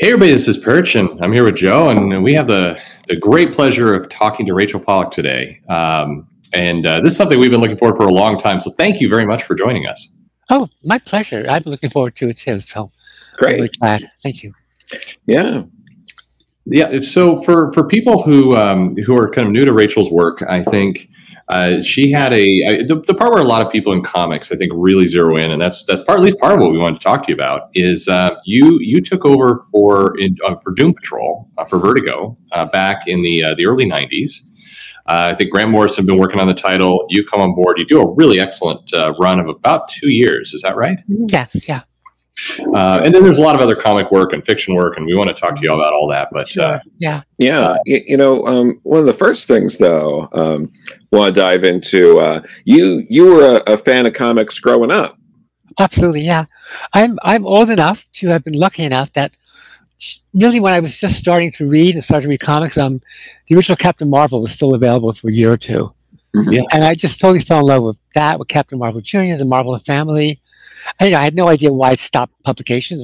Hey everybody, this is Perch, and I'm here with Joe, and we have the great pleasure of talking to Rachel Pollack today. This is something we've been looking forward for a long time, so thank you very much for joining us. Oh, my pleasure. I'm looking forward to it too, so great. I'm really glad. Thank you. Yeah. Yeah, so for people who are kind of new to Rachel's work, I think she had the part where a lot of people in comics, I think, really zero in, and that's part, at least part of what we wanted to talk to you about, is you took over for Doom Patrol for Vertigo back in the early '90s. I think Grant Morrison had been working on the title. You come on board. You do a really excellent run of about 2 years. Is that right? Yes. Yeah. And then there's a lot of other comic work and fiction work, and we want to talk to you about all that. But sure. Yeah. One of the first things, though, want to dive into. You were a fan of comics growing up. Absolutely, yeah. I'm old enough to have been lucky enough that really when I was just starting to read and started to read comics, the original Captain Marvel was still available for a year or two, yeah. And I just totally fell in love with that, with Captain Marvel Jr., the Marvel family. I had no idea why it stopped publication.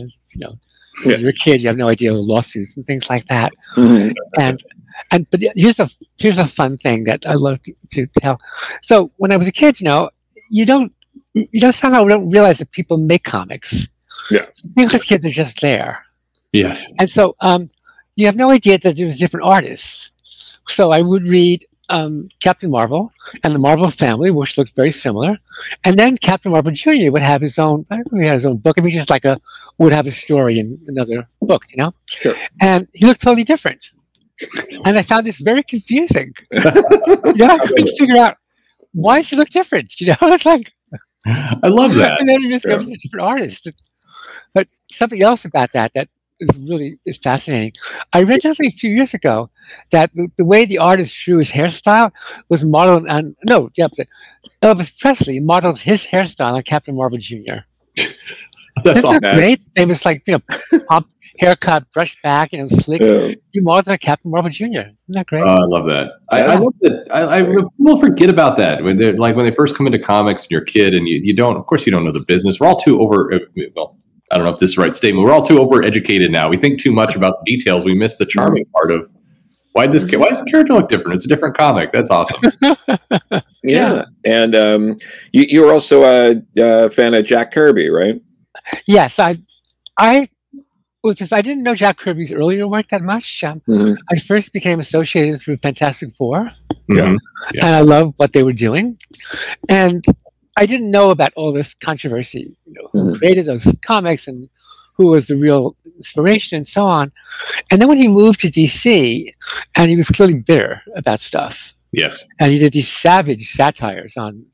When you're a kid, you have no idea of lawsuits and things like that. Mm-hmm. But here's a fun thing that I love to tell. So when I was a kid, we don't realize that people make comics. Yeah, because kids are just there. Yes. And so you have no idea that there was different artists. So I would read Captain Marvel and the Marvel family, which looked very similar, and then Captain Marvel Jr. would have his own. I remember he had his own book. I mean, just like would have a story in another book, Sure. And he looked totally different, and I found this very confusing. I couldn't figure out why does he look different. It's like I love that. And then he discovers a different artist. But something else about that is really fascinating. I read something a few years ago that the way the artist drew his hairstyle was modeled on Elvis Presley models his hairstyle on Captain Marvel Jr. That's all great. It was like pop haircut, brush back, slick. Yeah. You modeled on Captain Marvel Jr. Isn't that great? I love that. I love that. People forget about that when they're when they first come into comics and you're a kid and you don't know the business. We're all too I don't know if this is the right statement. We're all too overeducated now. We think too much about the details. We miss the charming part of why does the character look different? It's a different comic. That's awesome. Yeah. And you were also a fan of Jack Kirby, right? Yes. I didn't know Jack Kirby's earlier work that much. I first became associated through Fantastic Four. Mm-hmm. Yeah. And I loved what they were doing. And I didn't know about all this controversy, who created those comics and who was the real inspiration and so on. And then when he moved to DC, and he was clearly bitter about stuff. Yes. And he did these savage satires on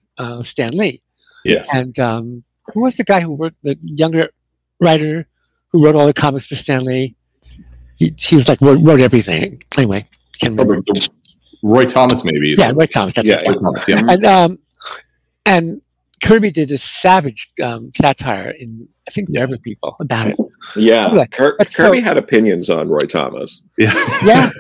Stan Lee. Yes. And who was the guy who worked, the younger writer who wrote all the comics for Stan Lee? He was like, wrote everything. Anyway, can't remember. Roy Thomas, maybe. Yeah, Roy Thomas. That's Roy Thomas, yeah. And Kirby did this savage satire in, I think, Forever People about it. Yeah, anyway, Kirby had opinions on Roy Thomas. Yeah.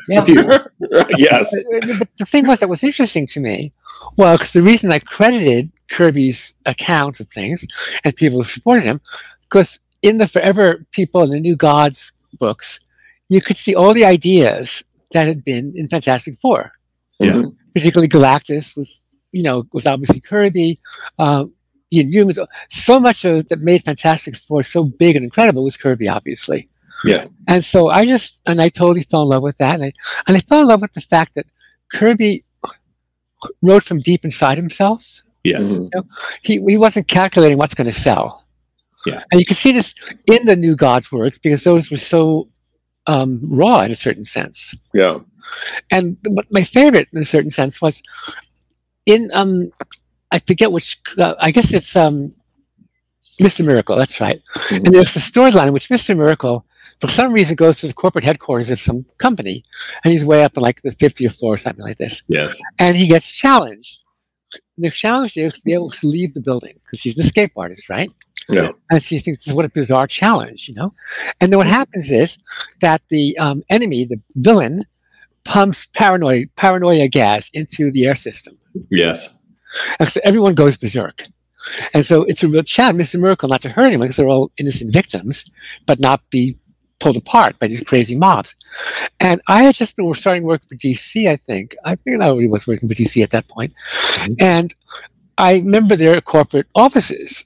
Yes. But the thing was that was interesting to me, because the reason I credited Kirby's account of things and people who supported him, because in the Forever People and the New Gods books, you could see all the ideas that had been in Fantastic Four. Yes. Mm-hmm. Particularly Galactus was obviously Kirby, the Inhumans. So much of that made Fantastic Four so big and incredible was Kirby, obviously. Yeah. And so I totally fell in love with that. And I fell in love with the fact that Kirby wrote from deep inside himself. Yes. He wasn't calculating what's going to sell. Yeah. And you can see this in the New Gods works because those were so raw in a certain sense. Yeah. And my favorite in a certain sense was in I forget which I guess it's Mr. Miracle, that's right. Mm-hmm. And there's the storyline in which Mr. Miracle for some reason goes to the corporate headquarters of some company and he's way up in like the 50th floor or something like this. Yes. And he gets challenged. The challenge is to be able to leave the building because he's an escape artist, right? Yeah. And so he thinks what a bizarre challenge, And then what happens is that the enemy, the villain, pumps paranoia gas into the air system. Yes. And so everyone goes berserk. And so it's a real challenge, Mr. Miracle, not to hurt anyone because they're all innocent victims, but not be pulled apart by these crazy mobs. And I had just been starting work for DC, I think. I think I already was working for DC at that point. Mm-hmm. And I remember their corporate offices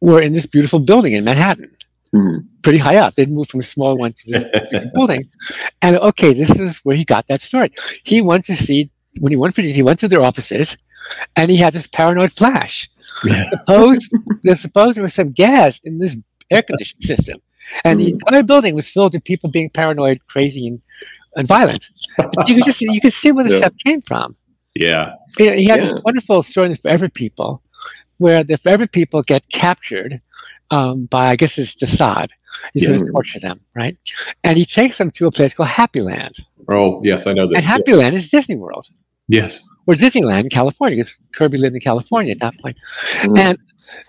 were in this beautiful building in Manhattan, mm-hmm. pretty high up. They'd moved from a small one to this big building. And okay, this is where he got that story. He went to see, when he went for DC, he went to their offices and he had this paranoid flash. Yeah. Suppose there was some gas in this air conditioning system. And the entire building was filled with people being paranoid, crazy, and violent. You could see where the stuff came from. Yeah. You know, he had this wonderful story in the Forever People, where the Forever People get captured by, I guess it's Desaad. He's going to torture them, right? And he takes them to a place called Happy Land. Oh, yes, I know this. And Happy Land is Disney World. Yes. Or Disneyland in California, because Kirby lived in California at that point. Mm.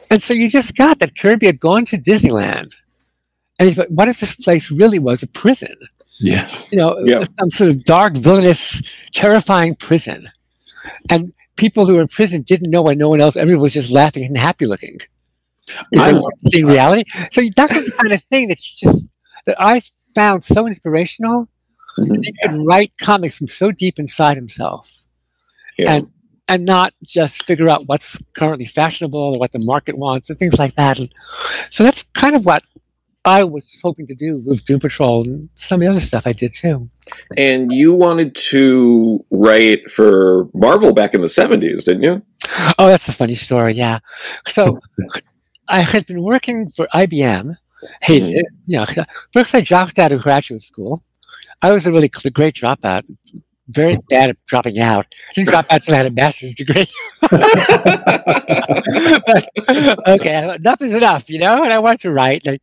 And so you just got that Kirby had gone to Disneyland. And he thought, what if this place really was a prison? Yes. You know, some sort of dark, villainous, terrifying prison. And people who were in prison didn't know why no one else, everyone was just laughing and happy looking. I want to see reality. So that's the kind of thing that you just, that I found so inspirational. Mm-hmm. That he could write comics from so deep inside himself. Yeah. And not just figure out what's currently fashionable or what the market wants and things like that. And so that's kind of what I was hoping to do with Doom Patrol and some of the other stuff I did too. And you wanted to write for Marvel back in the 70s, didn't you? Oh, that's a funny story, yeah. So I had been working for IBM, hated it, you know, because I dropped out of graduate school. I was a really great dropout. Very bad at dropping out. I didn't drop out until I had a master's degree. But, okay, enough is enough, you know? And I wanted to write. And I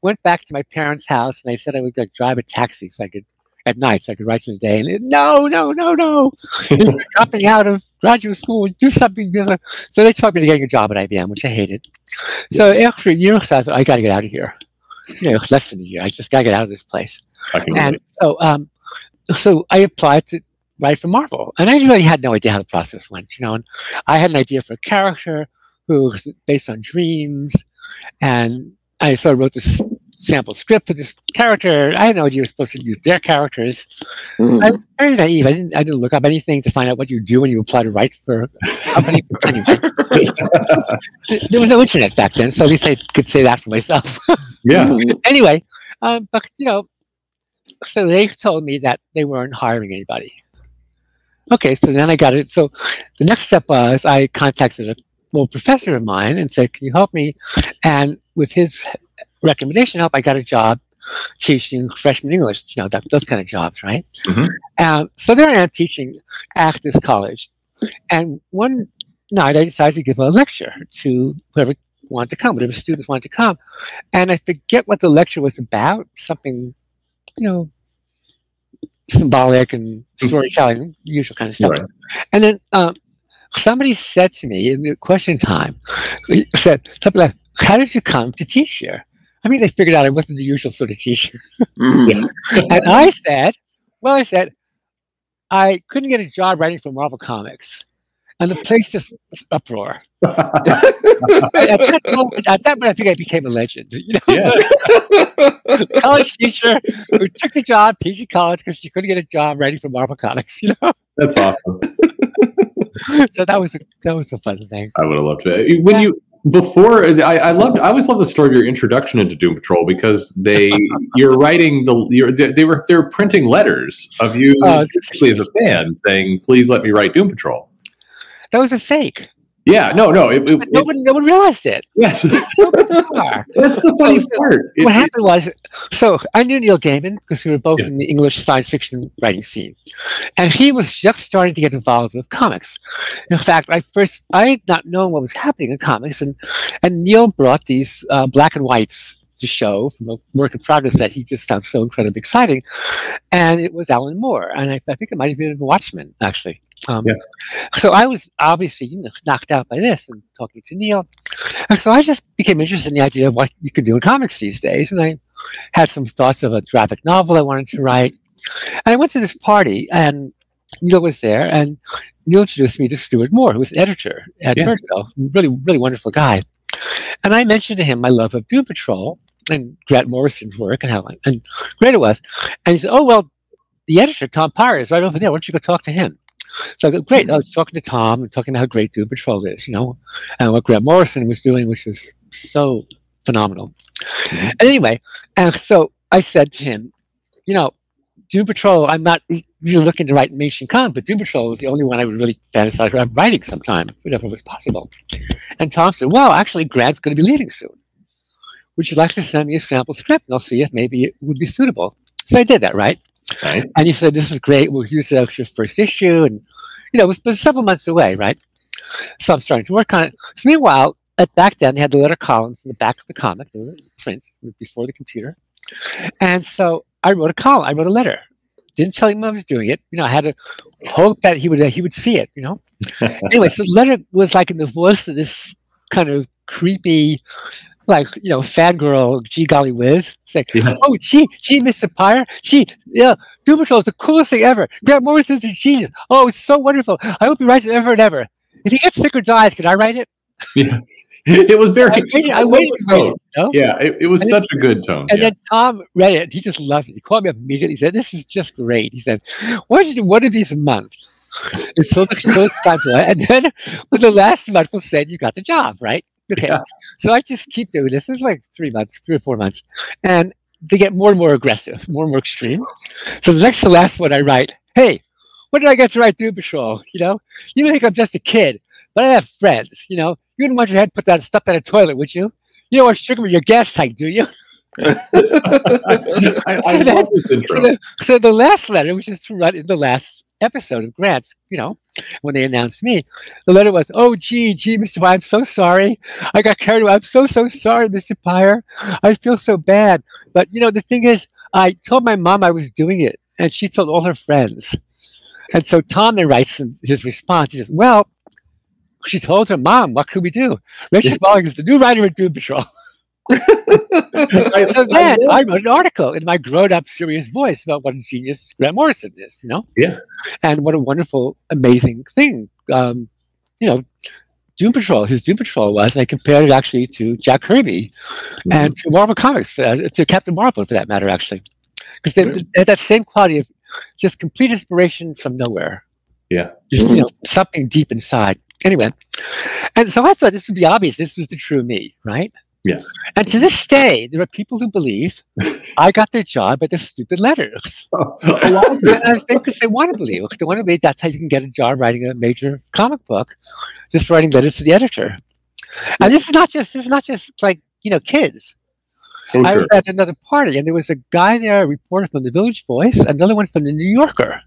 went back to my parents' house, and I said I would like, drive a taxi so I could, at night, so I could write in the day. And no. You're dropping out of graduate school, do something. So they taught me to get a job at IBM, which I hated. So after a year or so, I thought, I got to get out of here. You know, less than a year. I just got to get out of this place. And so, so I applied to write for Marvel, and I really had no idea how the process went, you know. And I had an idea for a character who was based on dreams, and I sort of wrote this sample script for this character. I had no idea you were supposed to use their characters. Mm. I was very naive. I didn't look up anything to find out what you do when you apply to write for a company. Anyway, there was no internet back then, so at least I could say that for myself. Yeah. Anyway, but you know. So they told me that they weren't hiring anybody. Okay, so then I got it. So the next step was I contacted a old professor of mine and said, can you help me? And with his recommendation help, I got a job teaching freshman English, you know, those kind of jobs, right? Mm-hmm. So there I am teaching at this college. And one night I decided to give a lecture to whoever wanted to come, whatever students wanted to come. And I forget what the lecture was about, something, you know, symbolic and storytelling, usual kind of stuff. Right. And then somebody said to me in the question time, said something like, how did you come to teach here? I mean, they figured out I wasn't the usual sort of teacher. Mm-hmm. And I said, well, I couldn't get a job writing for Marvel Comics. And the place just uproar. at that moment, I think I became a legend. You know? Yeah. College teacher who took the job teaching college because she couldn't get a job writing for Marvel Comics. You know, that's awesome. So that was a fun thing. I would have loved it when you. Before I always loved the story of your introduction into Doom Patrol, because they were printing letters of you actually as a fan saying, please let me write Doom Patrol. That was a fake. Yeah, no. No one realized it. Yes. So bizarre. That's the funny part. What happened was, so I knew Neil Gaiman because we were both in the English science fiction writing scene. And he was just starting to get involved with comics. In fact, I had not known what was happening in comics. And Neil brought these black and whites to show from a work in progress that he just found so incredibly exciting. And it was Alan Moore. And I think it might have been Watchmen, actually. So I was obviously knocked out by this and talking to Neil. And so I just became interested in the idea of what you could do in comics these days. And I had some thoughts of a graphic novel I wanted to write. And I went to this party, and Neil was there. And Neil introduced me to Stuart Moore, who was an editor at Vertigo, really, really wonderful guy. And I mentioned to him my love of Doom Patrol and Grant Morrison's work and how great it was. And he said, oh, well, the editor, Tom Peyer, is right over there. Why don't you go talk to him? So I go, great. I was talking to Tom and talking about how great Doom Patrol is, you know, and what Grant Morrison was doing, which is so phenomenal. Mm-hmm. And anyway, and so I said to him, you know, Doom Patrol, I'm not really looking to write Mason Con, but Doom Patrol was the only one I would really fantasize about writing sometime, whenever it was possible. And Tom said, well, actually, Grant's going to be leaving soon. Would you like to send me a sample script, and I'll see if maybe it would be suitable? So I did that, right? Right. And he said, this is great. We'll use the extra first issue. And, you know, it was several months away, right? So I'm starting to work on it. So meanwhile, back then, they had the letter columns in the back of the comic, the prints before the computer. And so I wrote a column. I wrote a letter. Didn't tell him I was doing it. You know, I had to hope that he would see it, you know? Anyway, so the letter was like in the voice of this kind of creepy, like, you know, fangirl, gee golly whiz. It's like, yes. Oh, gee, Mr. Peyer, gee, yeah, Doom Patrol is the coolest thing ever. Grant Morrison's a genius. Oh, it's so wonderful. I hope he writes it ever and ever. If he gets sick or dies, can I write it? Yeah. It was very I waited, you know? Yeah, it was and such a good tone. And then Tom read it. And he just loved it. He called me up immediately. He said, this is just great. He said, why don't you do one of these a month? And so the time to and then when the last month was said, you got the job, right? Okay. Yeah. So I just keep doing this. It's like 3 months, 3 or 4 months. And they get more and more aggressive, more and more extreme. So the next to last one I write, hey, what did I get to write Doom Patrol? You know, you think I'm just a kid, but I have friends, you know. You wouldn't want your head put that stuff down a toilet, would you? You don't want sugar in your gas tank, do you? I love this intro. So the last letter, which is right in the last episode of Grant's, you know, when they announced me, the letter was, oh, gee, Mr. Peyer, I'm so sorry. I got carried away. I'm so sorry, Mr. Peyer. I feel so bad. But, you know, the thing is, I told my mom I was doing it, and she told all her friends. And so Tom then writes his response. He says, well, she told her mom, what could we do? Rachel Pollack is the new writer at Doom Patrol. So then I wrote an article in my grown-up, serious voice about what a genius Grant Morrison is, you know? Yeah. And what a wonderful, amazing thing, you know, Doom Patrol, his Doom Patrol was. And I compared it actually to Jack Kirby and to Marvel Comics, to Captain Marvel, for that matter, actually. Because they had that same quality of just complete inspiration from nowhere. Yeah. Just, you know, something deep inside. Anyway, and so I thought this would be obvious. This was the true me, right? Yes. And to this day, there are people who believe I got their job at the stupid letters. And I think because they want to believe. Because they want to believe that's how you can get a job writing a major comic book, just writing letters to the editor. And this is not just like, you know, kids. Oh, I was at another party, and there was a guy there, a reporter from the Village Voice, another one from the New Yorker,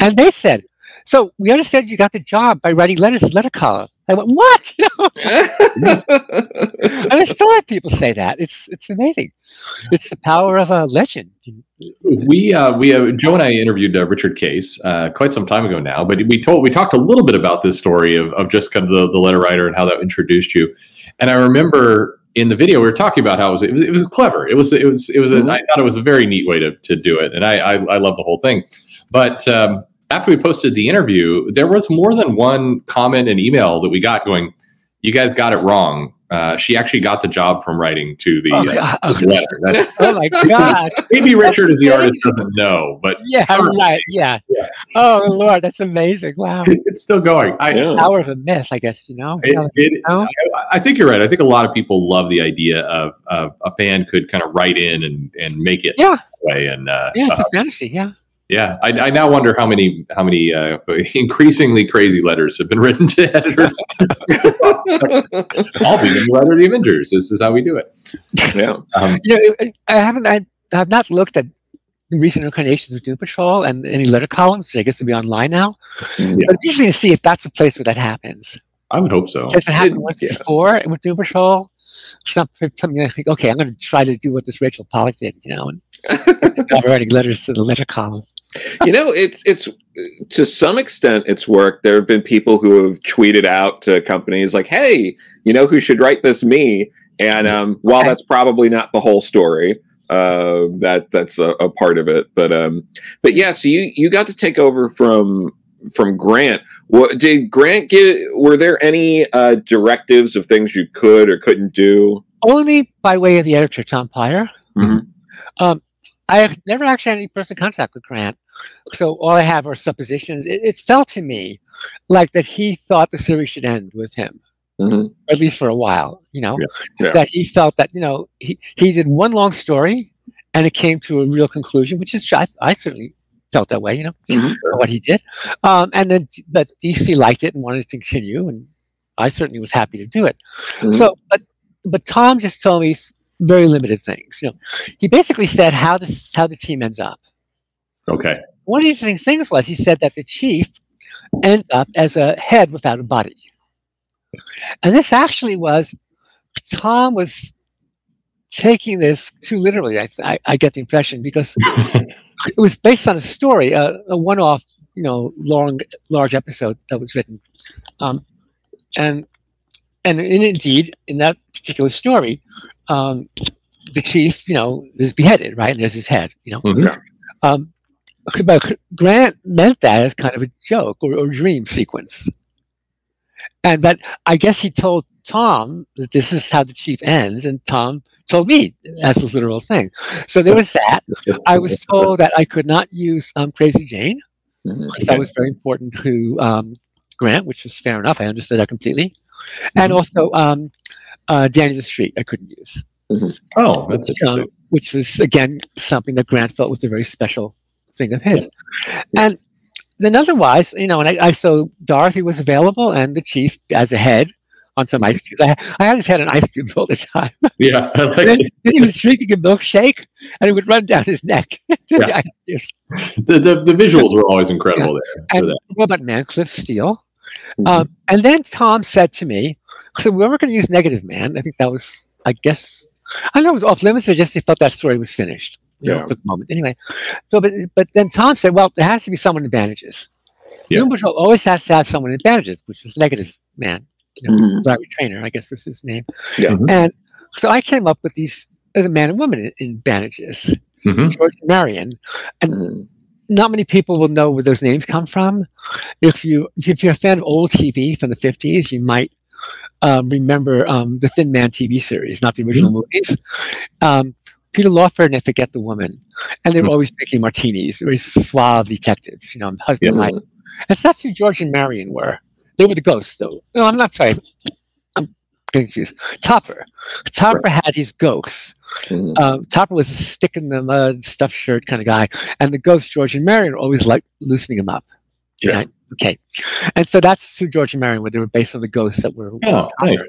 and they said, so we understand you got the job by writing letters to letter column. I went, what? You know? And I still have people say that. It's amazing. It's the power of a legend. We Joe and I interviewed Richard Case quite some time ago now, but we talked a little bit about this story of just kind of the letter writer and how that introduced you. And I remember in the video we were talking about how it was clever. I thought it was a very neat way to do it, and I love the whole thing, but. After we posted the interview, there was more than one comment and email that we got going, you guys got it wrong. She actually got the job from writing to the letter. That's, oh my God. Maybe Richard as the artist doesn't know, but yeah, right. Yeah. Oh Lord, that's amazing. Wow. It's still going. The power of a myth, I guess, you know? I think you're right. I think a lot of people love the idea of a fan could kind of write in and make it that way. And it's a fantasy, Yeah, I now wonder how many increasingly crazy letters have been written to editors. I'll be the letter to the Avengers. This is how we do it. Yeah, I have not looked at the recent incarnations of Doom Patrol and any letter columns. I guess they'll be online now. Yeah. But I'm usually to see if that's a place where that happens. I would hope so. Since it happened once before with Doom Patrol. Something I think, okay, I'm going to try to do what this Rachel Pollack did, you know, and writing letters to the letter column. You know, it's to some extent it's worked. There have been people who have tweeted out to companies like, hey, you know who should write this? Me. And while that's probably not the whole story, that's a part of it. But yeah, so you got to take over from Grant. What did Grant get? Were there any directives of things you could or couldn't do? only by way of the editor, Tom Peyer. Mm-hmm. I never actually had any personal contact with Grant, so all I have are suppositions. It felt to me like that he thought the series should end with him, mm-hmm. at least for a while, you know, yeah. That he felt that, you know, he did one long story and it came to a real conclusion, which is, I certainly felt that way, you know, mm-hmm. what he did. And then that DC liked it and wanted to continue, and I certainly was happy to do it. Mm-hmm. So, but Tom just told me very limited things. You know, he basically said how the team ends up. Okay. One of the interesting things was he said that the chief ends up as a head without a body, and this actually was Tom was taking this too literally. I get the impression, because it was based on a story, a one-off, you know, large episode that was written, and indeed in that particular story. The chief, you know, is beheaded, right? And there's his head, you know. Mm-hmm. But Grant meant that as kind of a joke or dream sequence. And but I guess he told Tom that this is how the chief ends, and Tom told me that's a literal thing. So there was that. I was told that I could not use Crazy Jane. Mm-hmm. That was very important to Grant, which was fair enough. I understood that completely. Mm-hmm. And also... Danny the Street, I couldn't use. Mm-hmm. Oh, that's interesting. Which was, again, something that Grant felt was a very special thing of his. Yeah. And then otherwise, you know, and I saw Dorothy was available and the chief as a head on some ice cubes. I had his head on ice cubes all the time. Yeah. Like then he was drinking a milkshake and it would run down his neck. Yeah. The visuals were always incredible yeah. there. And what about Mancliffe Steele? Mm-hmm. And then Tom said to me, so we were going to use Negative Man. I think that was, I guess, I don't know, it was off limits. I just thought that story was finished you know, for the moment. Anyway, so but then Tom said, well, there has to be someone in bandages. Yeah. Doom Patrol always has to have someone in bandages, which is Negative Man. You know, mm-hmm. Larry Trainor, I guess was his name. Yeah. Mm-hmm. And so I came up with these as a man and woman in bandages, mm-hmm. George Marion, and mm-hmm. not many people will know where those names come from. If you're a fan of old TV from the 50s, you might. Remember the Thin Man TV series, not the original mm-hmm. movies. Peter Lawford and I forget the woman, and they were mm-hmm. always making martinis. They were suave detectives, you know, husband and wife. And so that's who George and Marion were. They were the ghosts, though. No, I'm not sorry. I'm getting confused. Topper right. had his ghosts. Mm-hmm. Topper was a stick in the mud, stuffed shirt kind of guy, and the ghosts George and Marion were always like loosening him up. Yes. Right? Okay, and so that's who George and Marion were. They were based on the ghosts that were. Oh, nice.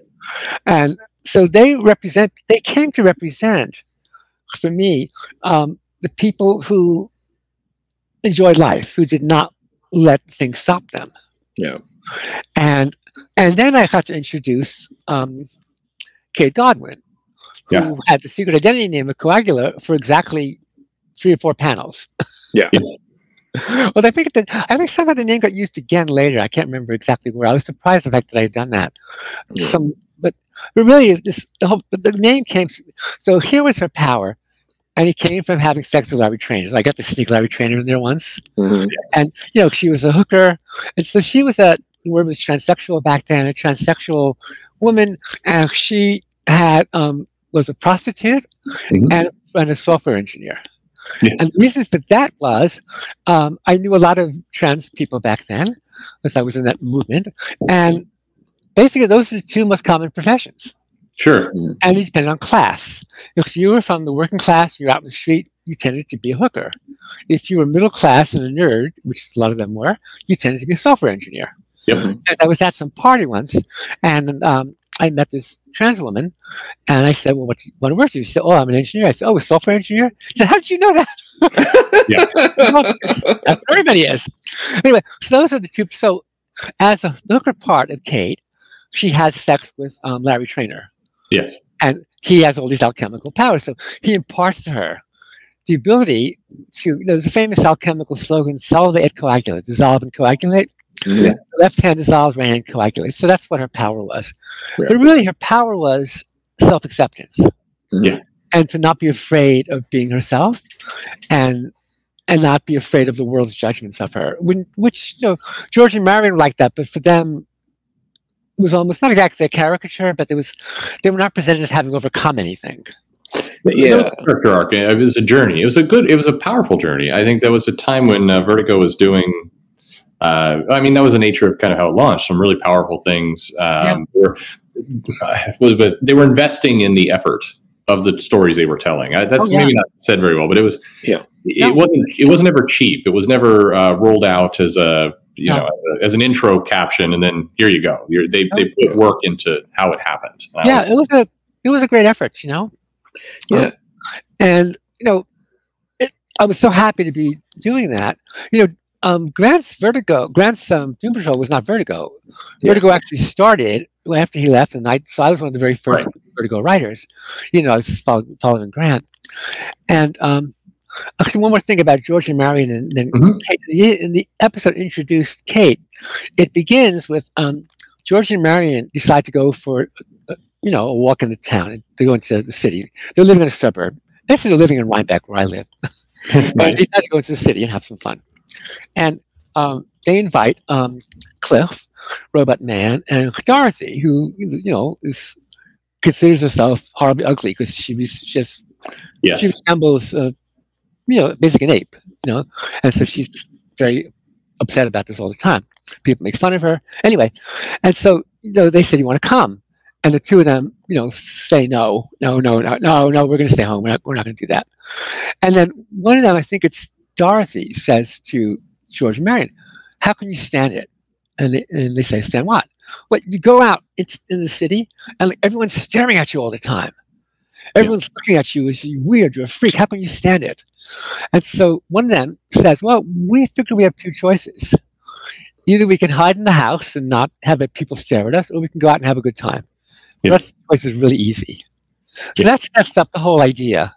And so they represent. They came to represent, for me, the people who enjoyed life, who did not let things stop them. Yeah. And then I had to introduce Kate Godwin, who yeah. had the secret identity name of Coagula for exactly 3 or 4 panels. Yeah. Well, I think somehow the name got used again later. I can't remember exactly where. I was surprised the fact that I had done that. Yeah. But really, the name came. So here was her power, and it came from having sex with Larry Trainor. I got to sneak Larry Trainor in there once, mm-hmm. and you know she was a hooker, and so she was the word was transsexual back then, a transsexual woman, and she had was a prostitute mm-hmm. and a software engineer. Yeah. And the reason for that was I knew a lot of trans people back then, because I was in that movement. And basically, those are the 2 most common professions. Sure. And it depended on class. If you were from the working class, you're out in the street, you tended to be a hooker. If you were middle class and a nerd, which a lot of them were, you tended to be a software engineer. Yep. And I was at some party once, and I met this trans woman, and I said, well, what do you work for? She said, oh, I'm an engineer. I said, oh, a software engineer? She said, how did you know that? Yeah. That's where everybody is. Anyway, so those are the 2. So as a hooker part of Kate, she has sex with Larry Trainor. Yes. And he has all these alchemical powers. So he imparts to her the ability to, you know, there's a famous alchemical slogan, solve et coagulate, dissolve and coagulate. Yeah. The left hand dissolves, right hand coagulates. So that's what her power was. Yeah. But really, her power was self-acceptance. Yeah. And to not be afraid of being herself, and not be afraid of the world's judgments of her. When, which, you know, George and Marion were like that, but for them, it was almost not exactly a caricature, but there was, they were not presented as having overcome anything. Yeah, it was a character arc. It was a journey. It was a good, it was a powerful journey. I think that was a time when Vertigo was doing. I mean, that was the nature of kind of how it launched. Some really powerful things. But they were investing in the effort of the stories they were telling. That's maybe not said very well, but it was. Yeah, it wasn't ever cheap. It was never rolled out as a you know as an intro caption, and then here you go. They put work into how it happened. Yeah, it was a great effort. You know. Yeah, and you know, I was so happy to be doing that. You know, Grant's Doom Patrol was not Vertigo. Vertigo actually started after he left, and so I was one of the very first Vertigo writers. You know, I was following Grant. And actually, one more thing about George and Marion, and then Kate, in the episode introduced Kate. It begins with George and Marion decide to go for. You know, a walk in the town. They go into the city. They're living in a suburb. Actually, they're living in Rhinebeck, where I live. But they have to go into the city and have some fun. And they invite Cliff, Robot Man, and Dorothy, who, you know, considers herself horribly ugly because she resembles, you know, basically an ape. You know, and so she's very upset about this all the time. People make fun of her anyway. And so, you know, they said, "You want to come?" And the two of them, you know, say no, we're going to stay home. We're not going to do that. And then one of them, I think it's Dorothy, says to George Marion, "How can you stand it?" And they say, "Stand what?" "Well, you go out in the city and like, everyone's staring at you all the time. Everyone's looking at you as you're weird. You're a freak. How can you stand it?" And so one of them says, "Well, we figure we have two choices. Either we can hide in the house and not have people stare at us, or we can go out and have a good time." Yeah. The choice is really easy. So that sets up the whole idea.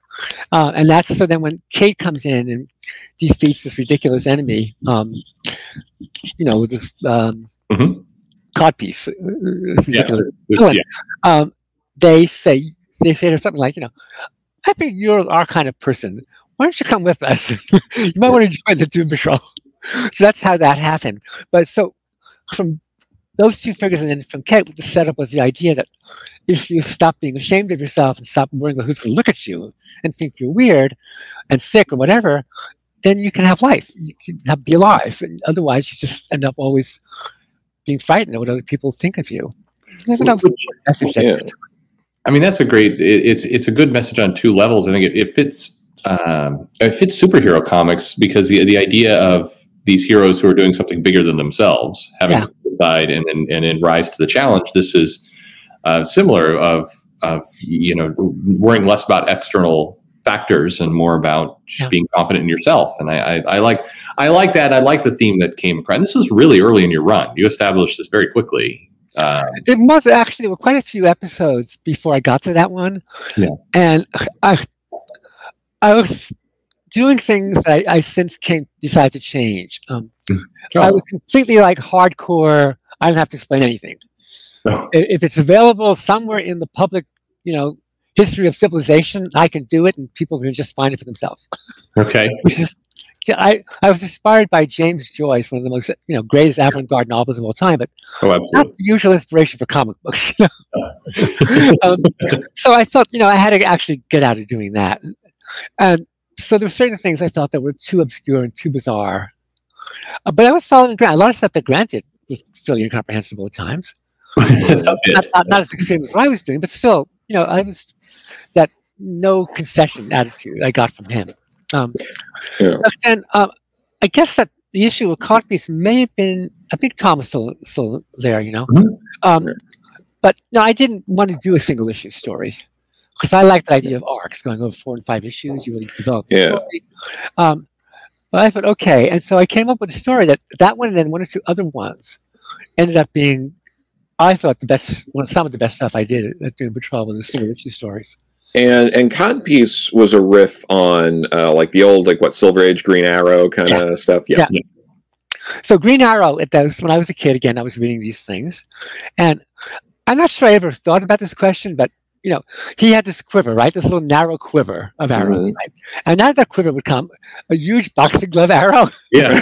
And that's so then when Kate comes in and defeats this ridiculous enemy, you know, this Codpiece, they say to her something like, you know, "I think you're our kind of person. Why don't you come with us? You might want to join the Doom Patrol." So that's how that happened. But so from those two figures, and then from Kate, what the setup was the idea that if you stop being ashamed of yourself and stop worrying about who's going to look at you and think you're weird and sick or whatever, then you can have life. You can be alive. And otherwise, you just end up always being frightened at what other people think of you. I mean, that's a great. It's a good message on two levels. I think it fits. It fits superhero comics because the idea of these heroes who are doing something bigger than themselves, having to decide and rise to the challenge. This is similar of you know, worrying less about external factors and more about being confident in yourself. And I like that. I like the theme that came across. And this was really early in your run. You established this very quickly. It must actually, there were quite a few episodes before I got to that one. Yeah. And I was doing things that I since decided to change. I was completely like hardcore. I don't have to explain anything. No. If it's available somewhere in the public, you know, history of civilization, I can do it, and people can just find it for themselves. Okay. I was inspired by James Joyce, one of the most, you know, greatest avant-garde novels of all time, but not the usual inspiration for comic books. You know? So I thought, you know, I had to actually get out of doing that. And so there were certain things I thought that were too obscure and too bizarre. But I was following Grant. A lot of stuff that Grant did was fairly incomprehensible at times. Not as extreme as what I was doing, but still, you know, I was that no concession attitude I got from him. And I guess that the issue with Codpiece may have been, I think Tom was still there, you know. But no, I didn't want to do a single issue story. Because I like the idea of arcs going over 4 and 5 issues, you really develop the story. But I thought, okay, and so I came up with a story that one and then one or two other ones ended up being, I thought, the best, some of the best stuff I did at Doom Patrol was the single issue stories. And Codpiece was a riff on like the old, like what, Silver Age Green Arrow kind of stuff. Yeah. So Green Arrow, when I was a kid, again, I was reading these things, and I'm not sure I ever thought about this question, but you know, he had this quiver, right? This little narrow quiver of arrows, right? And out of that quiver would come a huge boxing glove arrow, a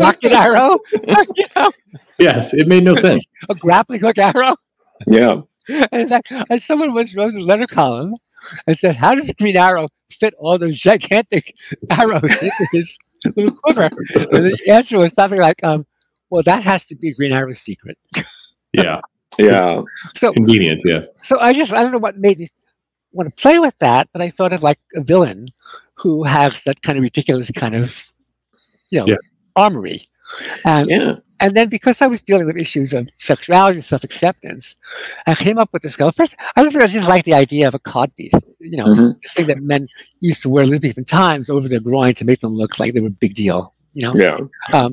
rocket arrow. You know? Yes, it made no sense. a grappling hook arrow? Yeah. And someone once wrote a letter column and said, how does Green Arrow fit all those gigantic arrows into his little quiver? And the answer was something like, well, that has to be Green Arrow's secret. Yeah. Yeah. So convenient, yeah. So I don't know what made me want to play with that, but I thought of like a villain who has that kind of ridiculous kind of, you know, armory. And then because I was dealing with issues of sexuality and self-acceptance, I came up with this girl. First, I just like the idea of a codpiece, you know, this thing that men used to wear Elizabethan times over their groin to make them look like they were a big deal, you know? Yeah.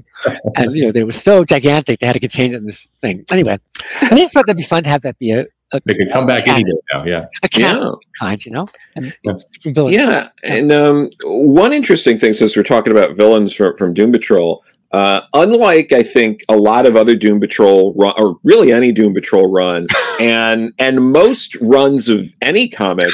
And, you know, they were so gigantic, they had to contain it in this thing. Anyway, I just thought that'd be fun to have that be a they could come back any day now, kind, you know? And, and one interesting thing, since we're talking about villains from Doom Patrol, unlike, I think, a lot of other Doom Patrol run, or really any Doom Patrol run, and most runs of any comic,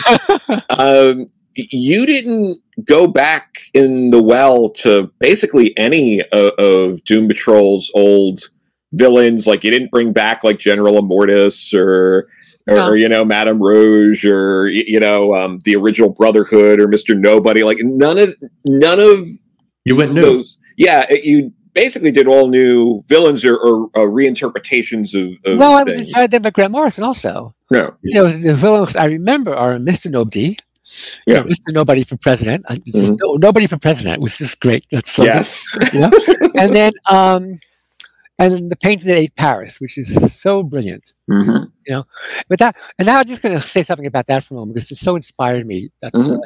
you didn't go back in the well to basically any of Doom Patrol's old villains. Like, you didn't bring back, like, General Immortus or you know, Madame Rouge, or, you know, the original Brotherhood, or Mr. Nobody. Like, none of you went new. Those, you basically did all new villains or reinterpretations of well, I was inspired by Grant Morrison also. You know, the villains I remember are Mr. Nobody. Yeah, you know, Mr. Nobody for president. Nobody for president, which is great. That's so good, you know? And then the painting that ate Paris, which is so brilliant. You know, but that, and now I'm just going to say something about that for a moment because it so inspired me. That's so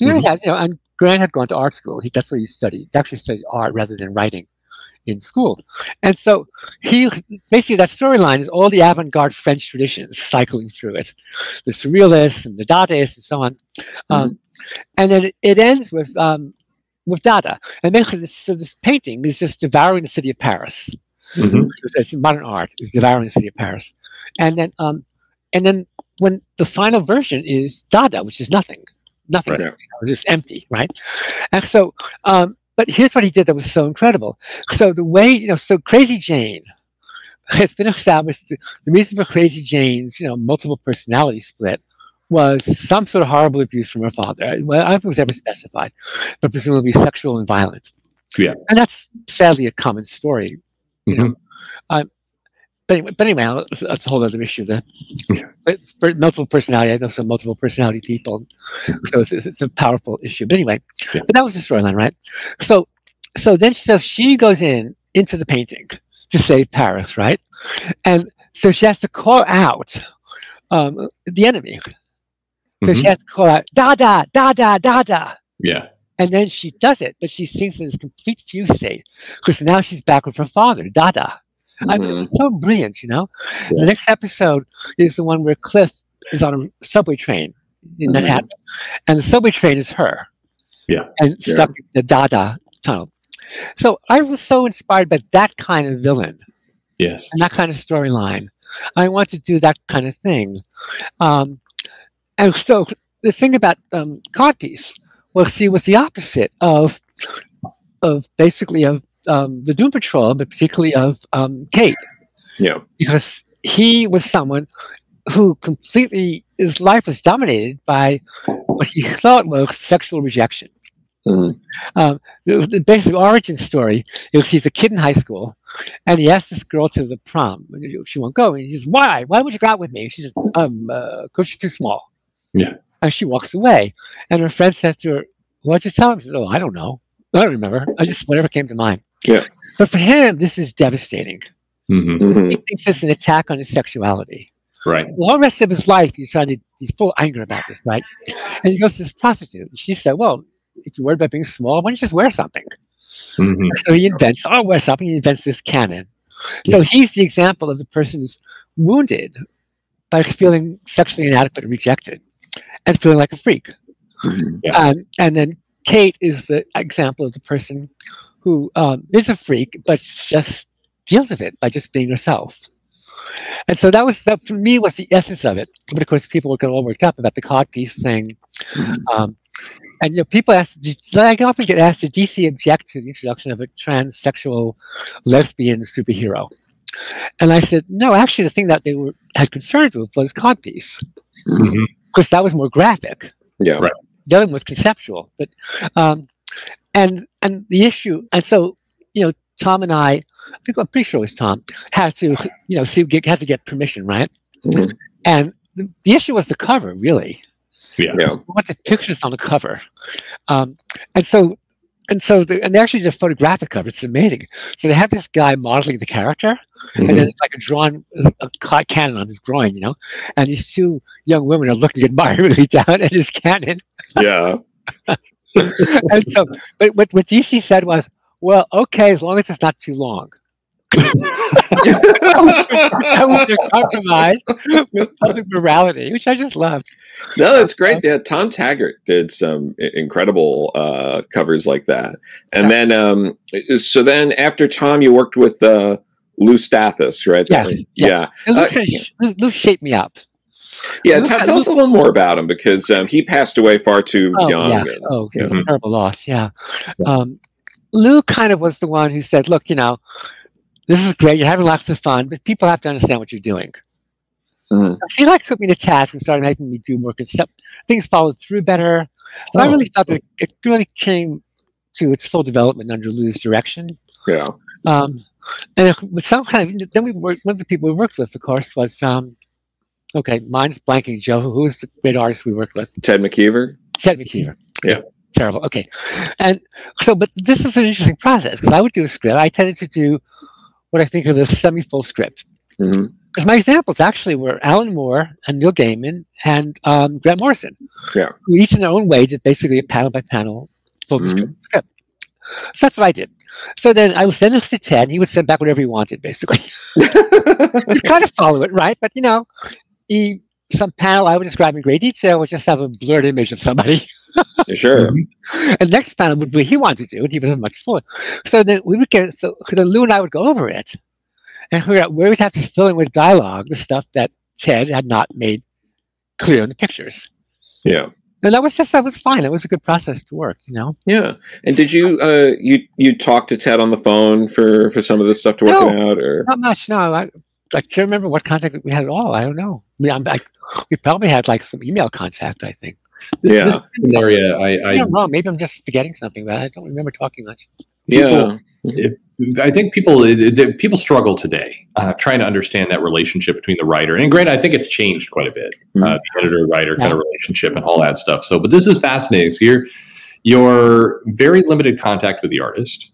you know, and Grant had gone to art school. That's what he studied. He actually studied art rather than writing in school. And so he basically, that storyline is all the avant-garde French traditions cycling through it. The Surrealists and the Dadaists and so on. And then it ends with Dada. And then so this painting is just devouring the city of Paris. It's modern art is devouring the city of Paris. And then when the final version is Dada, which is nothing. Nothing, just empty, right? And so, but here's what he did that was so incredible. So the way, you know, so Crazy Jane, it's been established, the reason for Crazy Jane's, you know, multiple personality split was some sort of horrible abuse from her father. Well, I don't think it was ever specified, but presumably sexual and violent. Yeah. And that's sadly a common story, you know. But anyway, that's a whole other issue there. But multiple personality, I know some multiple personality people. So it's a powerful issue. But anyway, but that was the storyline, right? So she goes into the painting to save Paris, right? And so she has to call out the enemy. So she has to call out, Dada, Dada, Dada. Yeah. And then she does it, but she sinks in this complete fugue state because now she's back with her father, Dada. I mean, it's so brilliant, you know? The next episode is the one where Cliff is on a subway train in Manhattan, and the subway train is her. And stuck in the Dada tunnel. So I was so inspired by that kind of villain. And that kind of storyline. I want to do that kind of thing. And so the thing about Codpiece was the opposite of the Doom Patrol, but particularly of Kate. Because he was someone who completely, his life was dominated by what he thought was sexual rejection. The basic origin story is he's a kid in high school, and he asks this girl to the prom. She won't go. And he says, why? Why would you go out with me? And she says, because you're too small. And she walks away. And her friend says to her, what'd you tell him? She says, oh, I don't know. I don't remember. I just, whatever came to mind. But for him, this is devastating. He thinks it's an attack on his sexuality. The whole rest of his life, he's full of anger about this, right? And he goes to this prostitute. And she said, well, if you're worried about being small, why don't you just wear something? So he invents, I'll wear something. He invents this canon. So he's the example of the person who's wounded by feeling sexually inadequate and rejected and feeling like a freak. And then Kate is the example of the person who is a freak, but just deals with it by just being herself. And so that for me was the essence of it. But of course, people were all worked up about the Codpiece thing. And you know, people ask, I often get asked, did DC object to the introduction of a transsexual lesbian superhero? And I said, no, actually, the thing that they were had concerns with was Codpiece, because that was more graphic. Yeah, right. The other one was conceptual, but and the issue, and so Tom and I think, I'm pretty sure it was Tom, had to had to get permission, right? And the issue was the cover, really. Yeah, yeah. We wanted pictures on the cover, and they actually did a photographic cover. It's amazing. So they have this guy modeling the character, and then it's like a drawn cannon on his groin, and these two young women are looking admiringly down at his cannon. Yeah. And so, but what DC said was, well, okay, as long as it's not too long. That was their compromise with public morality, which I just loved. No, that's great. Yeah, Tom Taggart did some incredible covers like that. And then, so then after Tom, you worked with Lou Stathis, right? Yes, yeah. Lou shaped me up. Yeah, tell us a little more about him, because he passed away far too young. Yeah. And, it was a terrible loss, yeah. Lou kind of was the one who said, look, this is great. You're having lots of fun, but people have to understand what you're doing. She took me to task and started making me do more concept. Things followed through better. So I really thought that it really came to its full development under Lou's direction. Yeah. And with some kind of, then we worked, one of the people we worked with, of course, was, okay, mine's blanking, Joe. Who was the great artist we worked with? Ted McKeever. Ted McKeever. Yeah. Terrible. Okay. And so, but this is an interesting process, because I would do a script. I tended to do what I think of as semi-full script. Because my examples actually were Alan Moore and Neil Gaiman and Grant Morrison, who each in their own way did basically a panel-by-panel full script. So that's what I did. So then I would send this to Ted, and he would send back whatever he wanted, basically. You'd kind of follow it, right? But, some panel I would describe in great detail would just have a blurred image of somebody. Sure. And next panel would be what he wanted to do, and he was much fun. So then we would get, then Lou and I would go over it and figure out where we'd have to fill in with dialogue the stuff that Ted had not made clear in the pictures. Yeah. And that was fine. It was a good process to work, Yeah. And did you you talk to Ted on the phone for some of this stuff to work it out, or not much? No, I can't remember what contact we had at all. I don't know. We probably had some email contact, I think. Yeah, this area, I don't know. Maybe I'm just forgetting something, but I don't remember talking much. Yeah, I think people struggle today trying to understand that relationship between the writer and granted, I think it's changed quite a bit, the editor-writer kind of relationship and all that stuff. So, but this is fascinating. So you're very limited contact with the artist,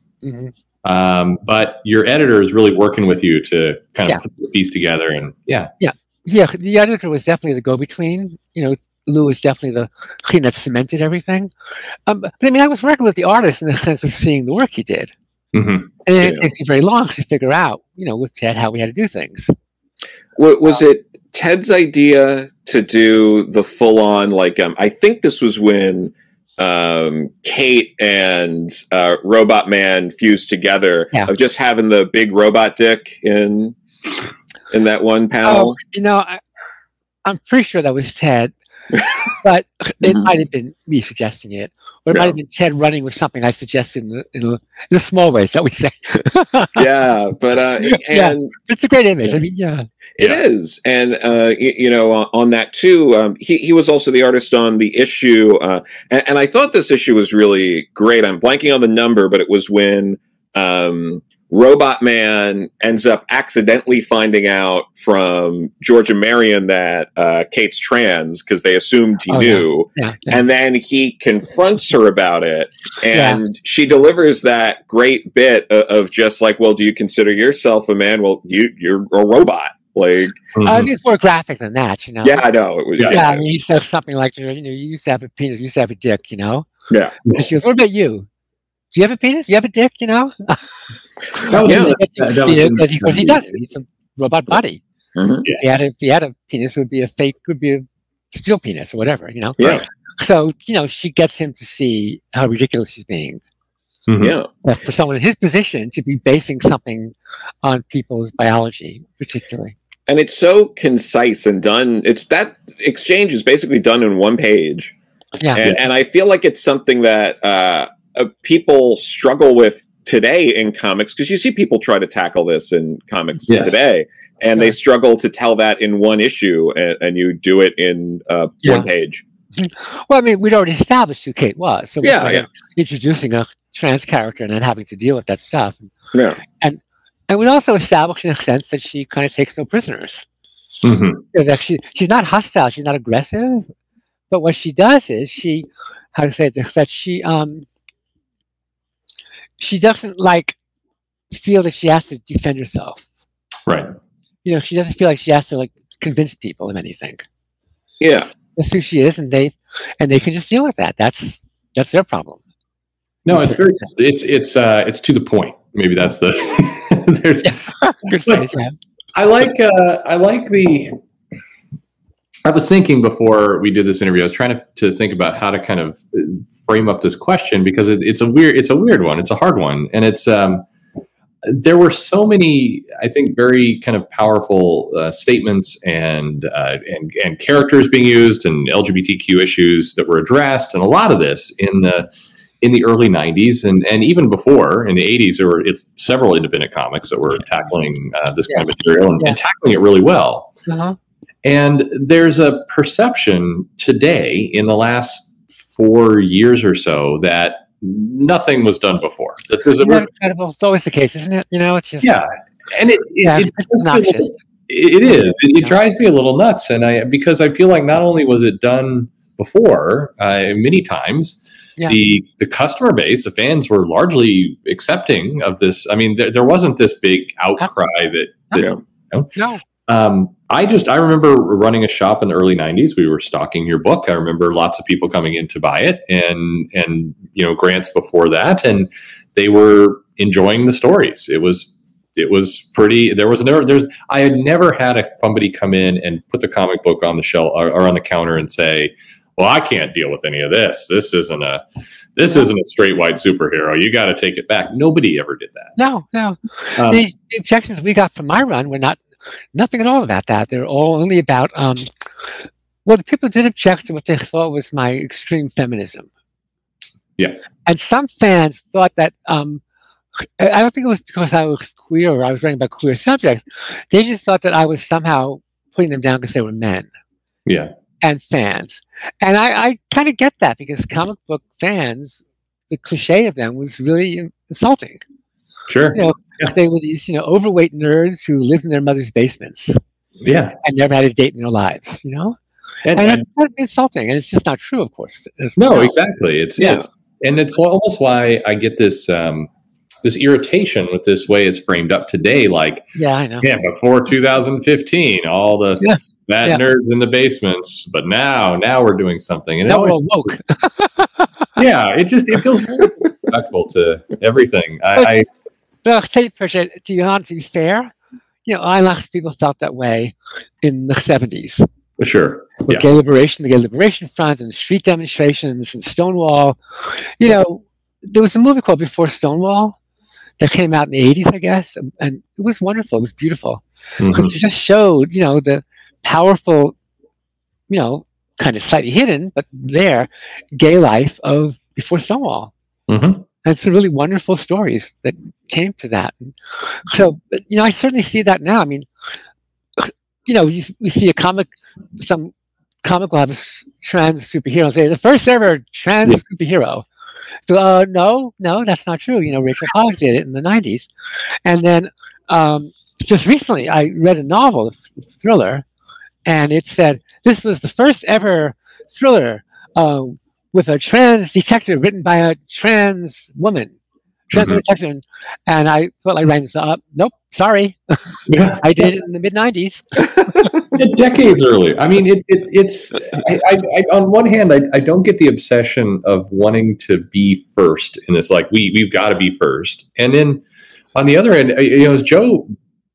but your editor is really working with you to kind of put the piece together, and the editor was definitely the go-between, Lou was definitely the thing that cemented everything. But I mean, I was working with the artist in the sense of seeing the work he did. And it took me very long to figure out, with Ted, how we had to do things. Was it Ted's idea to do the full-on, I think this was when Kate and Robot Man fused together, of just having the big robot dick in that one panel? I'm pretty sure that was Ted. But it might have been me suggesting it, or it might have been Ted running with something I suggested in a small way, shall we say? Yeah, but it's a great image. I mean, it is, and on that too, he was also the artist on the issue, and I thought this issue was really great. I'm blanking on the number, but it was when Robot Man ends up accidentally finding out from George Marion that Kate's trans, because they assumed he knew. Yeah. And then he confronts her about it, and she delivers that great bit of just well, do you consider yourself a man? Well, you're a robot. It's more graphic than that, Yeah, I know. It was, I mean, he said something like, you used to have a penis, you used to have a dick, Yeah. And she goes, what about you? Do you have a penis? Do you have a dick? Because he doesn't. He's a robot body. If he had a penis, it would be a fake, could be a steel penis or whatever. So she gets him to see how ridiculous he's being. For someone in his position to be basing something on people's biology, particularly. And it's so concise and done. It's that exchange is basically done in one page. And I feel like it's something that people struggle with today in comics, because you see people try to tackle this in comics today, and they struggle to tell that in one issue, and you do it in one page. Well, I mean, we'd already established who Kate was, so introducing a trans character and then having to deal with that stuff. Yeah. And we also established in a sense that she kind of takes no prisoners. Mm-hmm. Actually, she's not hostile, she's not aggressive, but what she does is she, how to say this, that she doesn't like feel that she has to defend herself. Right. You know, she doesn't feel like she has to like convince people of anything. Yeah. That's who she is, and they can just deal with that. That's their problem. No, it's very it's to the point. Maybe that's the there's I like the I was thinking before we did this interview, I was trying to think about how to kind of frame up this question, because it's a weird one. It's a hard one. And it's there were so many, I think, very kind of powerful statements and characters being used and LGBTQ issues that were addressed, and a lot of this in the early 90s and even before in the 80s, there were several independent comics that were tackling this kind of material and tackling it really well. Uh-huh. And there's a perception today in the last 4 years or so that nothing was done before. It's always the case, isn't it? You know, it's just and it's obnoxious. It drives me a little nuts, and because I feel like not only was it done before many times, the customer base, the fans were largely accepting of this. I mean, there wasn't this big outcry that you know. No. I remember running a shop in the early 90s. We were stocking your book. I remember lots of people coming in to buy it, and you know, Grant's before that, and they were enjoying the stories. It was pretty, I had never had somebody come in and put the comic book on the shelf or on the counter and say, well, I can't deal with any of this. This isn't a straight white superhero. You got to take it back. Nobody ever did that. No, no. The objections we got from my run were nothing at all about that. They're all only about, well, the people did object to what they thought was my extreme feminism. Yeah. And some fans thought that, I don't think it was because I was queer or I was writing about queer subjects. They just thought that I was somehow putting them down because they were men. Yeah. And fans. And I kind of get that, because comic book fans, the cliche of them was really insulting. Sure. You know, they were these, you know, overweight nerds who lived in their mother's basements. Yeah. And never had a date in their lives, you know? And that's insulting. And it's just not true, of course. No, exactly. It's almost why I get this this irritation with this way it's framed up today, like I know. Yeah, before 2015, all the nerds in the basements, but now we're doing something. And now we're woke. It feels very respectful to everything. But I'll tell you, to be fair, you know, lots of people felt that way in the 70s. Sure. With the Gay Liberation Front, and the street demonstrations, and Stonewall. You know, there was a movie called Before Stonewall that came out in the 80s, I guess, and it was wonderful. It was beautiful. Mm-hmm. Because it just showed, you know, the powerful, you know, kind of slightly hidden, but there, gay life of Before Stonewall. Mm-hmm. And some really wonderful stories that came to that. So, you know, I certainly see that now. I mean, you know, we see some comic will have a trans superhero and say, the first ever trans superhero. So, no, that's not true. You know, Rachel Pollack did it in the 90s. And then just recently, I read a novel, a thriller, and it said, this was the first ever thriller with a trans detective written by a trans woman. Trans detective. And I felt like writing this up. Nope, sorry. I did it in the mid-90s. Decades earlier. I mean, it's, on one hand, I don't get the obsession of wanting to be first in this, like, we've got to be first. And then on the other end, you know, as Joe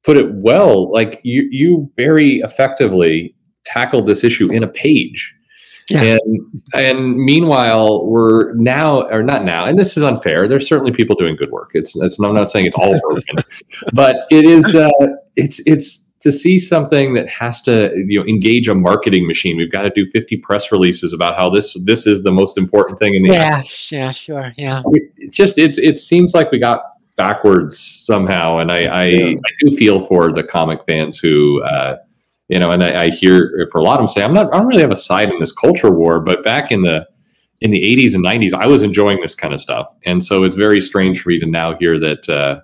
put it well, like, you very effectively tackled this issue in a page. Yeah. And meanwhile, we're now, or not now, and this is unfair. There's certainly people doing good work. I'm not saying it's all broken, but it is, it's to see something that has to, you know, engage a marketing machine. We've got to do 50 press releases about how this is the most important thing in the act. It seems like we got backwards somehow. And I do feel for the comic fans who, you know, and I hear for a lot of them say, I don't really have a side in this culture war, but back in the 80s and 90s, I was enjoying this kind of stuff. And so it's very strange for me to now hear that,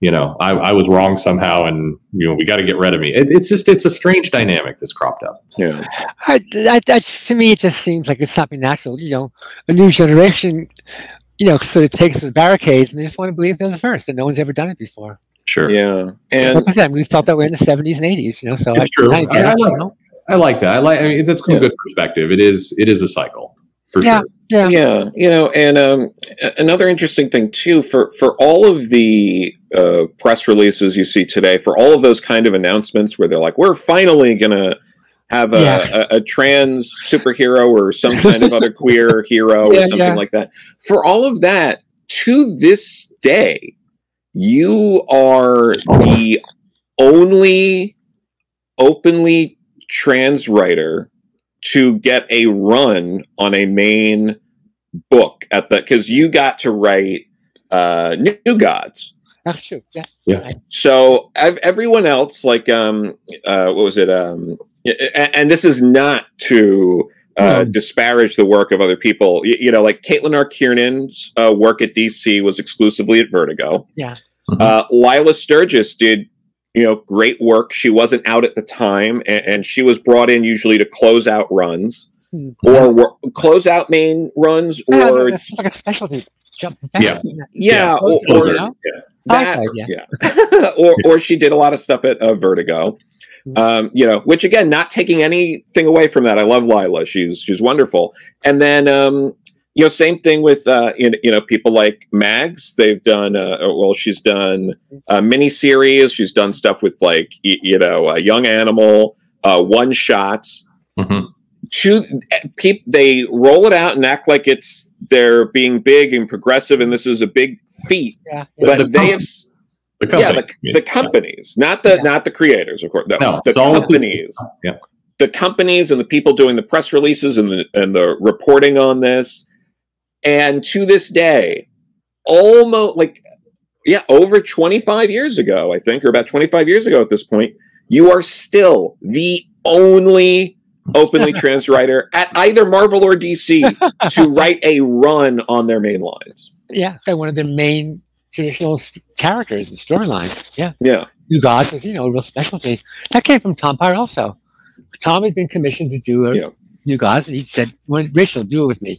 you know, I was wrong somehow, and, you know, we got to get rid of me. It's just, it's a strange dynamic that's cropped up. Yeah. To me, it just seems like it's not being natural. You know, a new generation, you know, sort of takes the barricades and they just want to believe they're the first, and no one's ever done it before. Sure. Yeah. And like I said, we felt that way in the 70s and 80s, you know, so I like that. I mean, that's a good perspective. It is a cycle. Yeah. Sure. Yeah. Yeah. You know, and another interesting thing too, for all of the press releases you see today, for all of those kind of announcements where they're like, we're finally going to have a trans superhero or some kind of other queer hero or something like that. For all of that, to this day, you are the only openly trans writer to get a run on a main book at the, because you got to write New Gods. That's true. Yeah. Yeah. So everyone else, like what was it? And this is not to disparage the work of other people. You know, like Caitlin R. Kiernan's work at DC was exclusively at Vertigo. Yeah. Lila Sturgis did, you know, great work. She wasn't out at the time, and she was brought in usually to close out runs, or close out main runs, or it's like a specialty jump. Or she did a lot of stuff at Vertigo, you know, which again, not taking anything away from that. I love Lila; she's wonderful. And then you know, same thing with, you know, people like Mags. They've done, well, she's done miniseries. She's done stuff with, like, you know, Young Animal, one-shots. Mm-hmm. They roll it out and act like it's they're being big and progressive, and this is a big feat. Yeah, yeah. But they have... The company. Yeah, the companies. Not the creators, of course. No, the companies. Yeah. The companies and the people doing the press releases and the reporting on this. And to this day, almost like, yeah, over 25 years ago, I think, or about 25 years ago at this point, you are still the only openly trans writer at either Marvel or DC to write a run on their main lines. Yeah, one of their main traditional characters and storylines. Yeah. Yeah. New Gods is, you know, a real specialty. That came from Tom Peyer also. Tom had been commissioned to do a New Gods, and he said, well, Rachel, do it with me.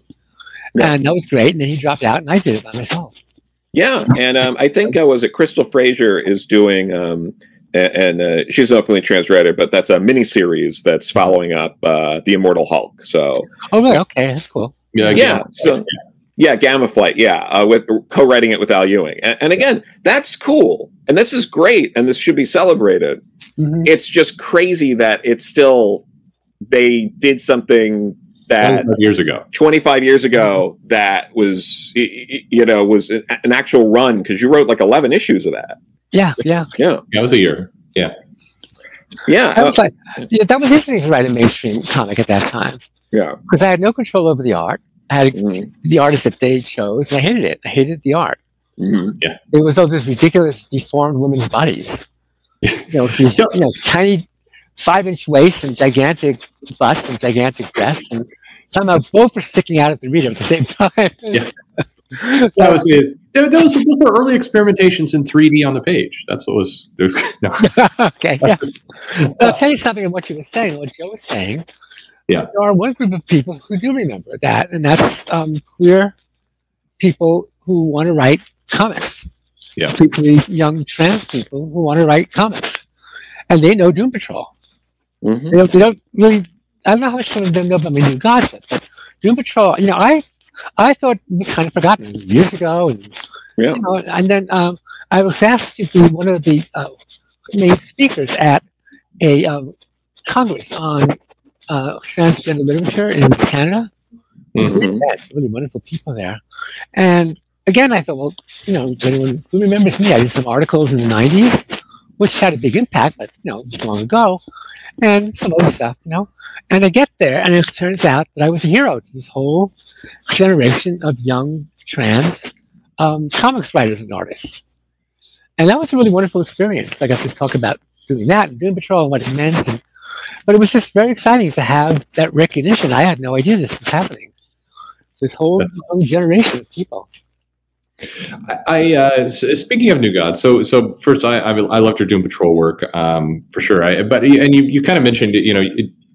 Yeah. And that was great. And then he dropped out, and I did it by myself. Yeah, and I think was it Crystal Frazier is doing, she's an openly trans writer, but that's a miniseries that's following up The Immortal Hulk. So, oh, really? Okay, that's cool. Yeah, yeah. So, yeah, Gamma Flight. Yeah, with co-writing it with Al Ewing, and again, that's cool, and this is great, and this should be celebrated. Mm-hmm. It's just crazy that it's still they did something that 25 years ago that was, you know, was an actual run, because you wrote like 11 issues of that. Yeah, yeah, yeah. That was a year. Yeah, yeah. That was, that was interesting to write a mainstream comic at that time. Yeah, because I had no control over the art. I had the artist that they chose, and I hated it. I hated the art. Mm-hmm. Yeah, it was all these ridiculous, deformed women's bodies. You know, these, you know, tiny 5-inch waists and gigantic butts and gigantic breasts, and somehow both were sticking out at the reader at the same time. Yeah. That was it. Those were early experimentations in 3D on the page. That's what was. Okay. Yeah. Well, I'll tell you something of what you were saying, what Joe was saying. Yeah. There are one group of people who do remember that, and that's queer people who want to write comics. Yeah. Particularly young trans people who want to write comics, and they know Doom Patrol. Mm-hmm. They don't really. I don't know how much some of them know about New Gods, but Doom Patrol. You know, I thought we kind of forgotten years ago, and you know, and then I was asked to be one of the main speakers at a congress on transgender literature in Canada. Mm-hmm. Really wonderful people there, and. Again, I thought, well, you know, if anyone who remembers me, I did some articles in the 90s, which had a big impact, but, you know, it was long ago, and some other stuff, you know. And I get there, and it turns out that I was a hero to this whole generation of young trans comics writers and artists. And that was a really wonderful experience. I got to talk about doing that and Doom Patrol and what it meant. And, but it was just very exciting to have that recognition. I had no idea this was happening. This whole generation of people. Speaking of New Gods, so first, I loved your Doom Patrol work, for sure. But you kind of mentioned, you know,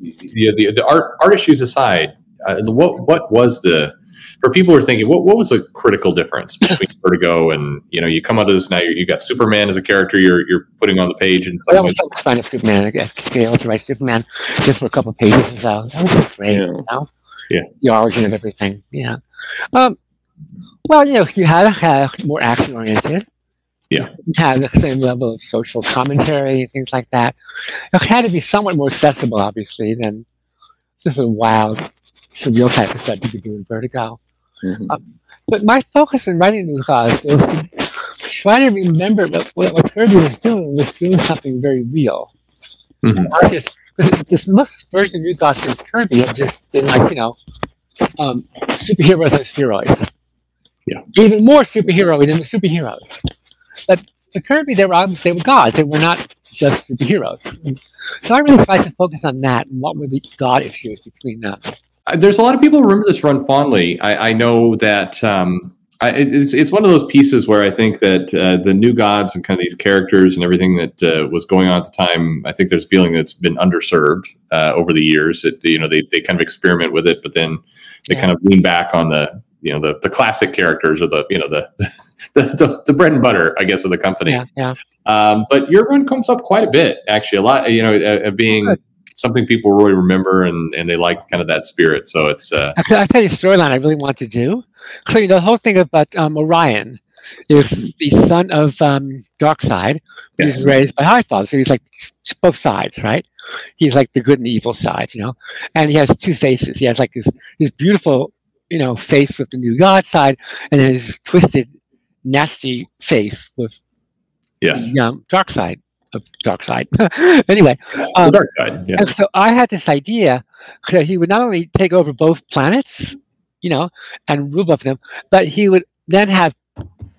the art issues aside, what was the, for people who are thinking, what was the critical difference between Vertigo and, you know, you come out of this now, you've got Superman as a character you're putting on the page. And that was so much fun of Superman. I guess I was right, Superman just for a couple pages or so. That was just great. Yeah. You know? Yeah. The origin of everything. Yeah. Well, you know, you had more action-oriented. Yeah. You had the same level of social commentary and things like that. It had to be somewhat more accessible, obviously, than just a wild, surreal type of stuff you could do in Vertigo. Mm-hmm. But my focus in writing New Gods was to try to remember what Kirby was doing something very real. Mm-hmm. Because this most version of New Gods since Kirby had just been like, you know, superheroes on steroids. Yeah. Even more superhero than the superheroes. But for Kirby, they were gods. They were not just superheroes. And so I really tried to focus on that and what were the god issues between them. There's a lot of people who remember this run fondly. I know that it's one of those pieces where I think that the New Gods and kind of these characters and everything that was going on at the time, I think there's a feeling that's been underserved over the years. You know, they kind of experiment with it, but then they kind of lean back on the, you know, the classic characters, or the, you know, the bread and butter, I guess, of the company. Yeah, yeah. But your run comes up quite a bit, actually, a lot, you know, being something people really remember, and they like kind of that spirit. So it's, I'll tell you a storyline I really want to do. So, you know, the whole thing about Orion is the son of Darkseid, but he's raised by Highfather. So he's like both sides, right? He's like the good and the evil sides, you know, and he has two faces. He has like his beautiful, you know, face with the New God side, and then his twisted, nasty face with the dark side of dark side. Anyway, the dark side. Yeah. And so I had this idea that he would not only take over both planets, you know, and rule both of them, but he would then have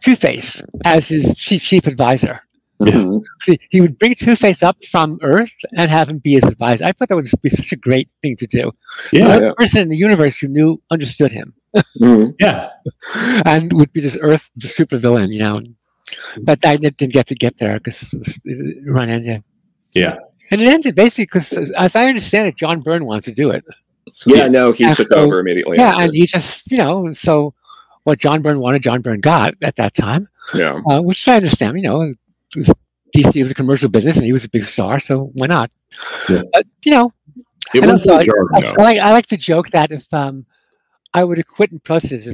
Two-Face as his chief advisor. Yes. See, he would bring Two-Face up from Earth and have him be his advisor. I thought that would just be such a great thing to do. Yeah, the only person in the universe who knew, understood him. Mm-hmm. Yeah. And would be this Earth supervillain, you know. But I didn't get there because it run ended. Yeah. And it ended basically because, as I understand it, John Byrne wanted to do it. Yeah, no, he took over immediately. Yeah, and he just, you know, so what John Byrne wanted, John Byrne got at that time. Yeah. Which I understand, you know. DC was a commercial business, and he was a big star, so why not? Yeah. You know, I like to joke that if I would have quit in protest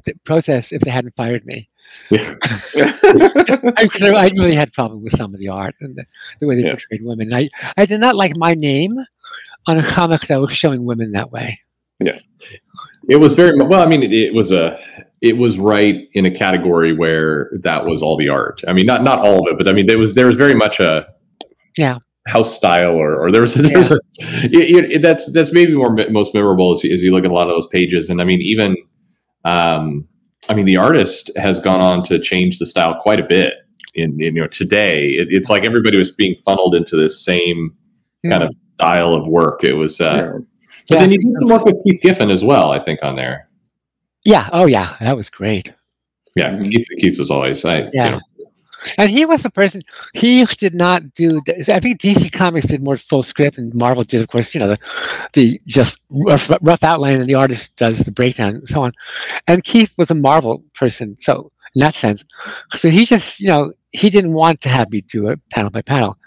if they hadn't fired me. Yeah. I really had a problem with some of the art and the way they portrayed women. I did not like my name on a comic that was showing women that way. Yeah, it was very well. I mean, it was right in a category where that was all the art. I mean, not all of it, but I mean, there was very much a house style, or that's maybe most memorable as you look at a lot of those pages. And I mean, even the artist has gone on to change the style quite a bit. In you know, today it's like everybody was being funneled into this same kind of style of work. It was. But then you did some work with Keith Giffen as well, I think, on there. Yeah. Oh, yeah. That was great. Yeah. Keith was always. You know. And he was the person. He did not do. I think DC Comics did more full script, and Marvel did, of course, you know, the just rough outline, and the artist does the breakdown and so on. And Keith was a Marvel person, so in that sense. So he just, you know, he didn't want to have me do it panel by panel,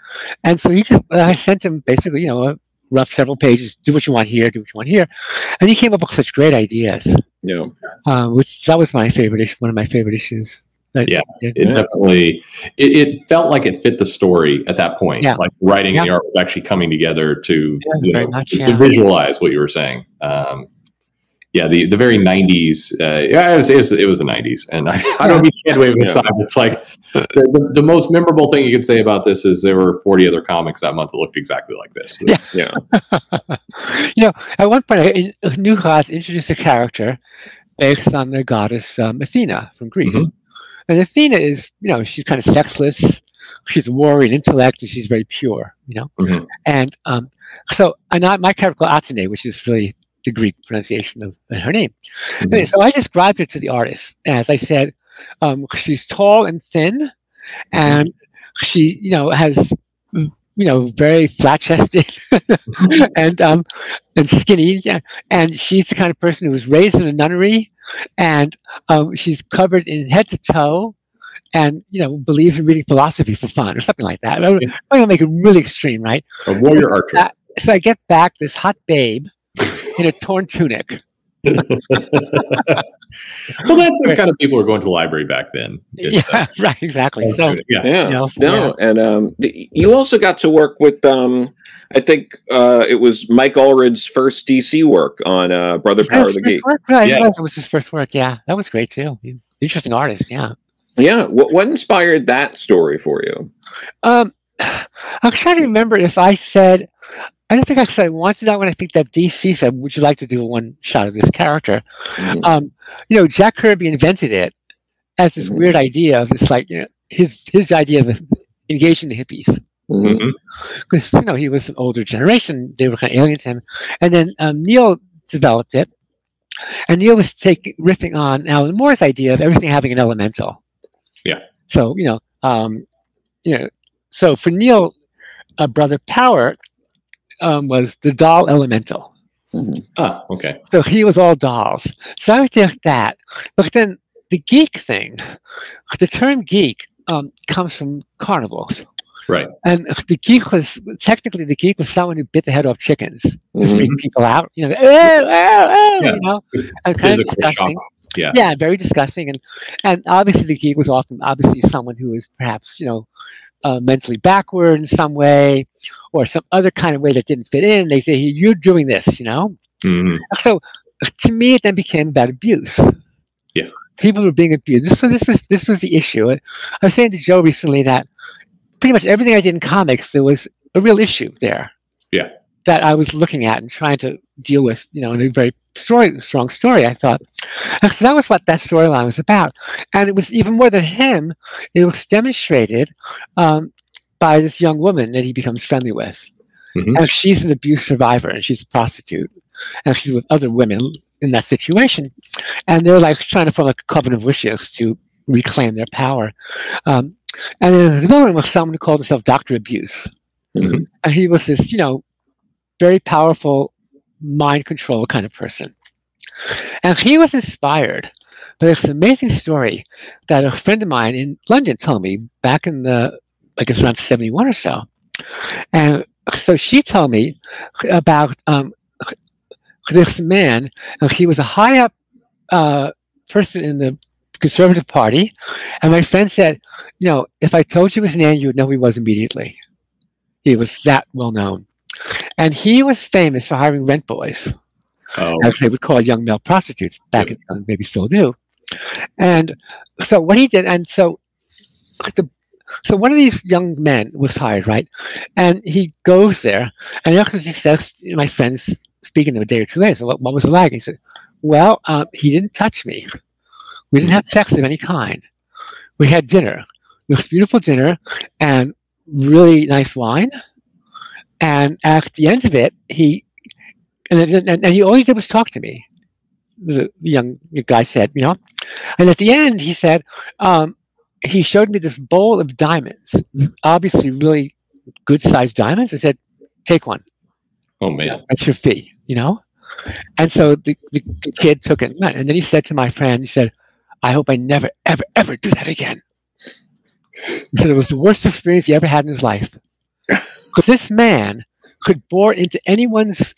and so he just. I sent him basically, you know. Rough several pages, do what you want here, do what you want here. And he came up with such great ideas. Yeah. Which that was my favorite issue, one of my favorite issues. Yeah. It felt like it fit the story at that point. Yeah. Like writing and the art was actually coming together to, you know, to visualize what you were saying. Yeah, the very 90s. It was the 90s, and I don't mean to wave aside. It's like the most memorable thing you could say about this is there were 40 other comics that month that looked exactly like this. So, you know, at one point, New Gods introduced a character based on the goddess Athena from Greece, and Athena is, you know, she's kind of sexless. she's warring intellectually, she's very pure, you know. Mm-hmm. And my character, Atene, which is really the Greek pronunciation of her name. Mm-hmm. Anyway, so I described her to the artist. As I said, she's tall and thin, and she, you know, has, you know, very flat-chested and skinny. Yeah. And she's the kind of person who was raised in a nunnery, and she's covered in head to toe, and, you know, believes in reading philosophy for fun or something like that. I'm going to make it really extreme, right? A warrior archer. So I get back this hot babe in a torn tunic. Well, that's the kind of people who were going to the library back then. Yeah, right, exactly. So, yeah. You know, and you also got to work with, I think it was Mike Allred's first DC work on Brother Power of the Gate. Right, yeah. It was his first work, yeah. That was great, too. Interesting artist, yeah. Yeah. What inspired that story for you? I'm trying to remember if I said... I don't think I said I wanted that when I think that DC said, would you like to do a one-shot of this character? Mm-hmm. You know, Jack Kirby invented it as this weird idea of this, like, you know, his idea of engaging the hippies. Because, you know, he was an older generation. They were kind of alien to him. And then Neil developed it. And Neil was riffing on Alan Moore's idea of everything having an elemental. Yeah. So, you know, so for Neil, Brother Power... was the doll elemental. Oh, okay. So he was all dolls. So I would think that. But then the geek thing, the term geek comes from carnivals. Right. And technically the geek was someone who bit the head off chickens to freak people out. You know, you know, and kind of disgusting. Yeah. Yeah, very disgusting. And obviously the geek was often someone who was perhaps, you know, mentally backward in some way, or some other kind of way that didn't fit in. They say, hey, you're doing this, you know? Mm-hmm. So to me, it then became about abuse. Yeah. People were being abused. So this was the issue. I was saying to Joe recently that pretty much everything I did in comics, there was a real issue there. Yeah. That I was looking at and trying to deal with, you know, in a very strong story, I thought. And so that was what that storyline was about. And it was even more than him, it was demonstrated by this young woman that he becomes friendly with. Mm-hmm. And she's an abuse survivor, and she's a prostitute. And she's with other women in that situation. And they're like trying to form a coven of wishes to reclaim their power. And then the villain was someone who called himself Dr. Abuse. Mm-hmm. And he was this, you know, very powerful mind control kind of person. And he was inspired by this amazing story that a friend of mine in London told me back in the, I guess around 71 or so. And so she told me about this man, and he was a high up person in the Conservative Party. And my friend said, you know, if I told you his name, you would know who he was immediately. He was that well known. And he was famous for hiring rent boys, as they would call young male prostitutes back in the time, maybe still do. And so what he did, and so one of these young men was hired, right? And he goes there, and after he says, my friend's speaking to him a day or two later, so what was it like? And he said, well, he didn't touch me. We didn't have sex of any kind. We had dinner. It was beautiful dinner and really nice wine. And at the end of it, he all he did was talk to me, the young guy said, you know. And at the end, he said, he showed me this bowl of diamonds, obviously really good-sized diamonds. I said, take one. Oh, man. That's your fee, you know. And so the kid took it. And then he said to my friend, he said, I hope I never, ever, ever do that again. He said it was the worst experience he ever had in his life. Because this man could bore into anyone's,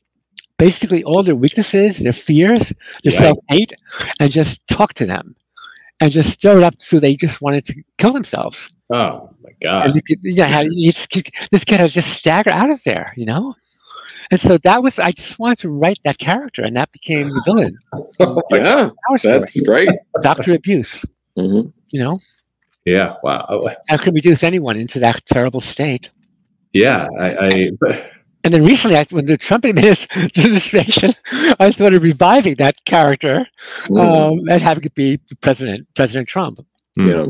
basically all their weaknesses, their fears, their self-hate, and just talk to them. And just stir it up so they just wanted to kill themselves. Oh, my God. And this kid had to just stagger out of there, you know? And so that was, I just wanted to write that character, and that became the villain. Yeah, that's great. Dr. Abuse, you know? Yeah, wow. How can reduce anyone into that terrible state? Yeah, and then recently, when the Trump administration, I thought of reviving that character and having it be President Trump. Yeah,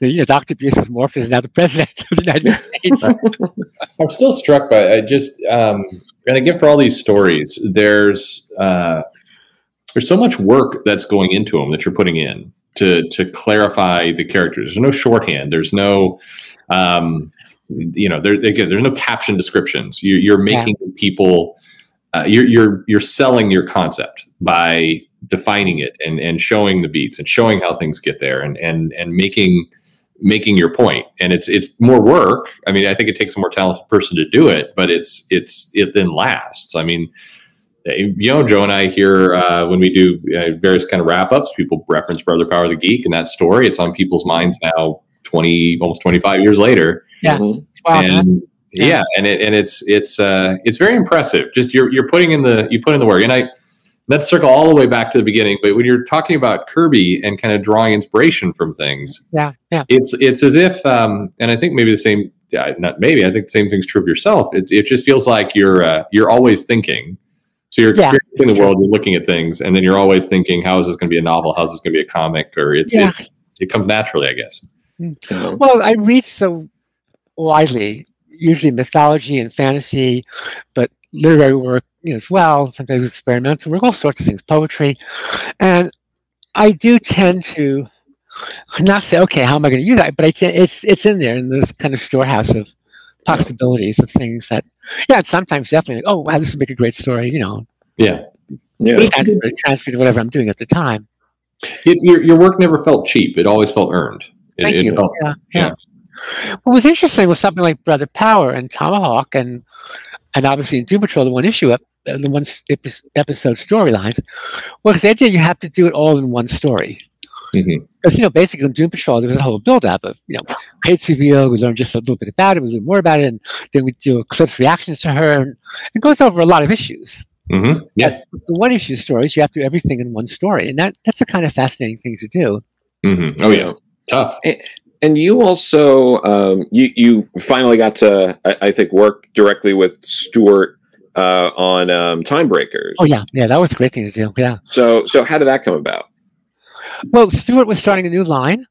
Dr. Busis-Morphs is now the president of the United States. I'm still struck by, I just, and again, for all these stories, there's so much work that's going into them that you're putting in to clarify the characters. There's no shorthand. There's no, you know, there's no caption descriptions. You're making people, you're selling your concept by defining it and showing the beats and showing how things get there and making your point. And it's more work. I mean, I think it takes a more talented person to do it, but it then lasts. I mean, you know, Joe and I here, when we do various kind of wrap-ups, people reference Brother Power the Geek and that story. It's on people's minds now, almost 25 years later. Yeah. Wow, and yeah. And it's very impressive. Just you're putting in the, you put in the work. And let's circle all the way back to the beginning, but when you're talking about Kirby and kind of drawing inspiration from things, it's as if, and I think maybe the same, not maybe, I think the same thing's true of yourself. It just feels like you're always thinking. So you're experiencing the world, you're looking at things, and then you're always thinking, how is this going to be a novel? How is this going to be a comic? Or it comes naturally, I guess. Well, I read so widely, usually mythology and fantasy, but literary work as well, sometimes experimental work, all sorts of things, poetry. And I do tend to not say, okay, how am I going to use that? But it's in there, in this kind of storehouse of possibilities of things that, yeah, sometimes definitely, oh, wow, this would make a great story, you know. Yeah. Transferred to whatever I'm doing at the time. Your work never felt cheap. It always felt earned. Thank you. Felt, What was interesting was something like Brother Power and Tomahawk and obviously in Doom Patrol, the one issue, the one episode storylines, was the idea you have to do it all in one story. Because, you know, basically in Doom Patrol, there was a whole build-up of, you know, Kate's reveal, we learned just a little bit about it, we learned more about it, and then we do Cliff's reactions to her, and it goes over a lot of issues. The one-issue stories, you have to do everything in one story, and that's the kind of fascinating thing to do. Oh, yeah. Tough. And you also, you finally got to, I think, work directly with Stuart on Time Breakers. Oh, yeah. Yeah, that was a great thing to do, yeah. So how did that come about? Well, Stuart was starting a new line,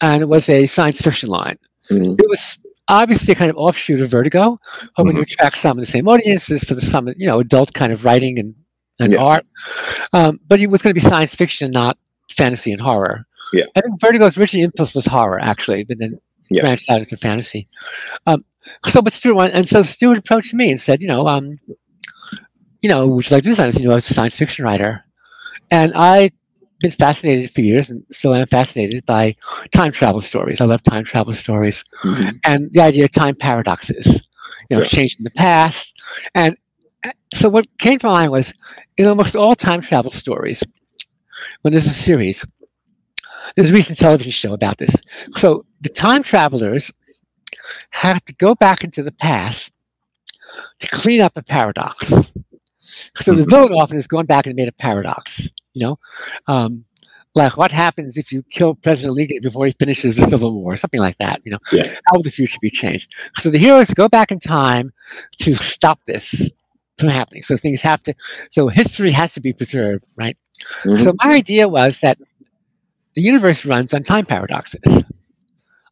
and it was a science fiction line. It was obviously a kind of offshoot of Vertigo, hoping to attract some of the same audiences for some, you know, adult kind of writing and art. But it was going to be science fiction, not fantasy and horror. Yeah, I think Vertigo's original impulse was horror, actually, but then branched out into fantasy. But Stuart, and so Stuart approached me and said, you know, would you like to do science? You know, I was a science fiction writer, and I've been fascinated for years, and so I'm fascinated by time travel stories. I love time travel stories, and the idea of time paradoxes, you know, change in the past. And so what came to mind was, in almost all time travel stories, when there's a series, there's a recent television show about this. So the time travelers have to go back into the past to clean up a paradox. So the villain often has gone back and made a paradox. You know, like what happens if you kill President Lincoln before he finishes the Civil War, something like that, you know, how will the future be changed? So the heroes go back in time to stop this from happening. So things have to, so history has to be preserved, right? So my idea was that the universe runs on time paradoxes,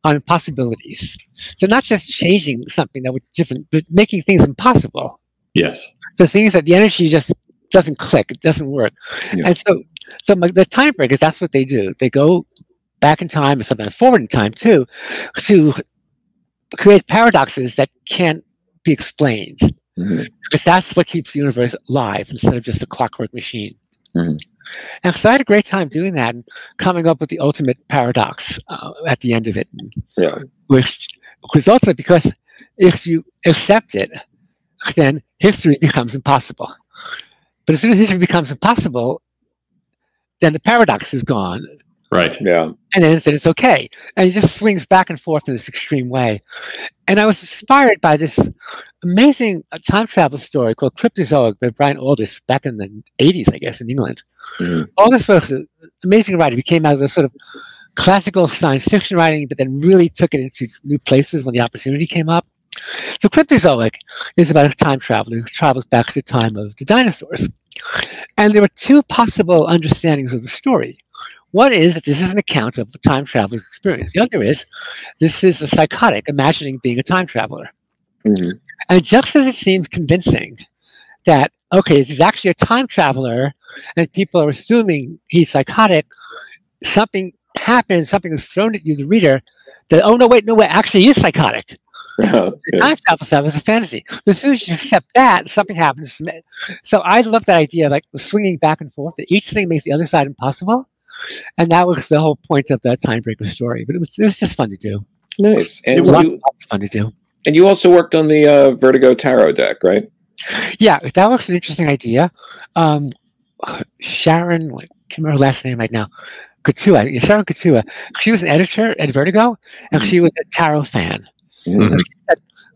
on possibilities. So not just changing something that was different, but making things impossible. So things that the energy just doesn't click, it doesn't work. And so the time breakers, that's what they do. They go back in time, and sometimes forward in time too, to create paradoxes that can't be explained. Because that's what keeps the universe alive instead of just a clockwork machine. And so I had a great time doing that and coming up with the ultimate paradox at the end of it. Which was ultimately because if you accept it, then history becomes impossible. But as soon as history becomes impossible, then the paradox is gone. And then it's okay. And it just swings back and forth in this extreme way. And I was inspired by this amazing time travel story called Cryptozoic by Brian Aldiss back in the 80s, I guess, in England. Aldiss was an amazing writer. He came out of the sort of classical science fiction writing, but then really took it into new places when the opportunity came up. So Cryptozoic is about a time traveler who travels back to the time of the dinosaurs. And there were two possible understandings of the story. One is that this is an account of a time traveler's experience. The other is this is a psychotic imagining being a time traveler. Mm-hmm. And just as it seems convincing that, okay, this is actually a time traveler and people are assuming he's psychotic, something happens, something is thrown at you, the reader, that, oh, no, wait, no, it actually is psychotic. Oh, okay. The time travel stuff is a fantasy. As soon as you accept that, something happens. So I love that idea, like swinging back and forth, that each thing makes the other side impossible. And that was the whole point of the Time Breaker story. But it was just fun to do. Nice. And it was lots of fun to do. And you also worked on the Vertigo Tarot deck, right? Yeah, that was an interesting idea. Sharon, I can't remember her last name right now, Coutua, Sharon Coutua, she was an editor at Vertigo, and she was a tarot fan. Mm-hmm.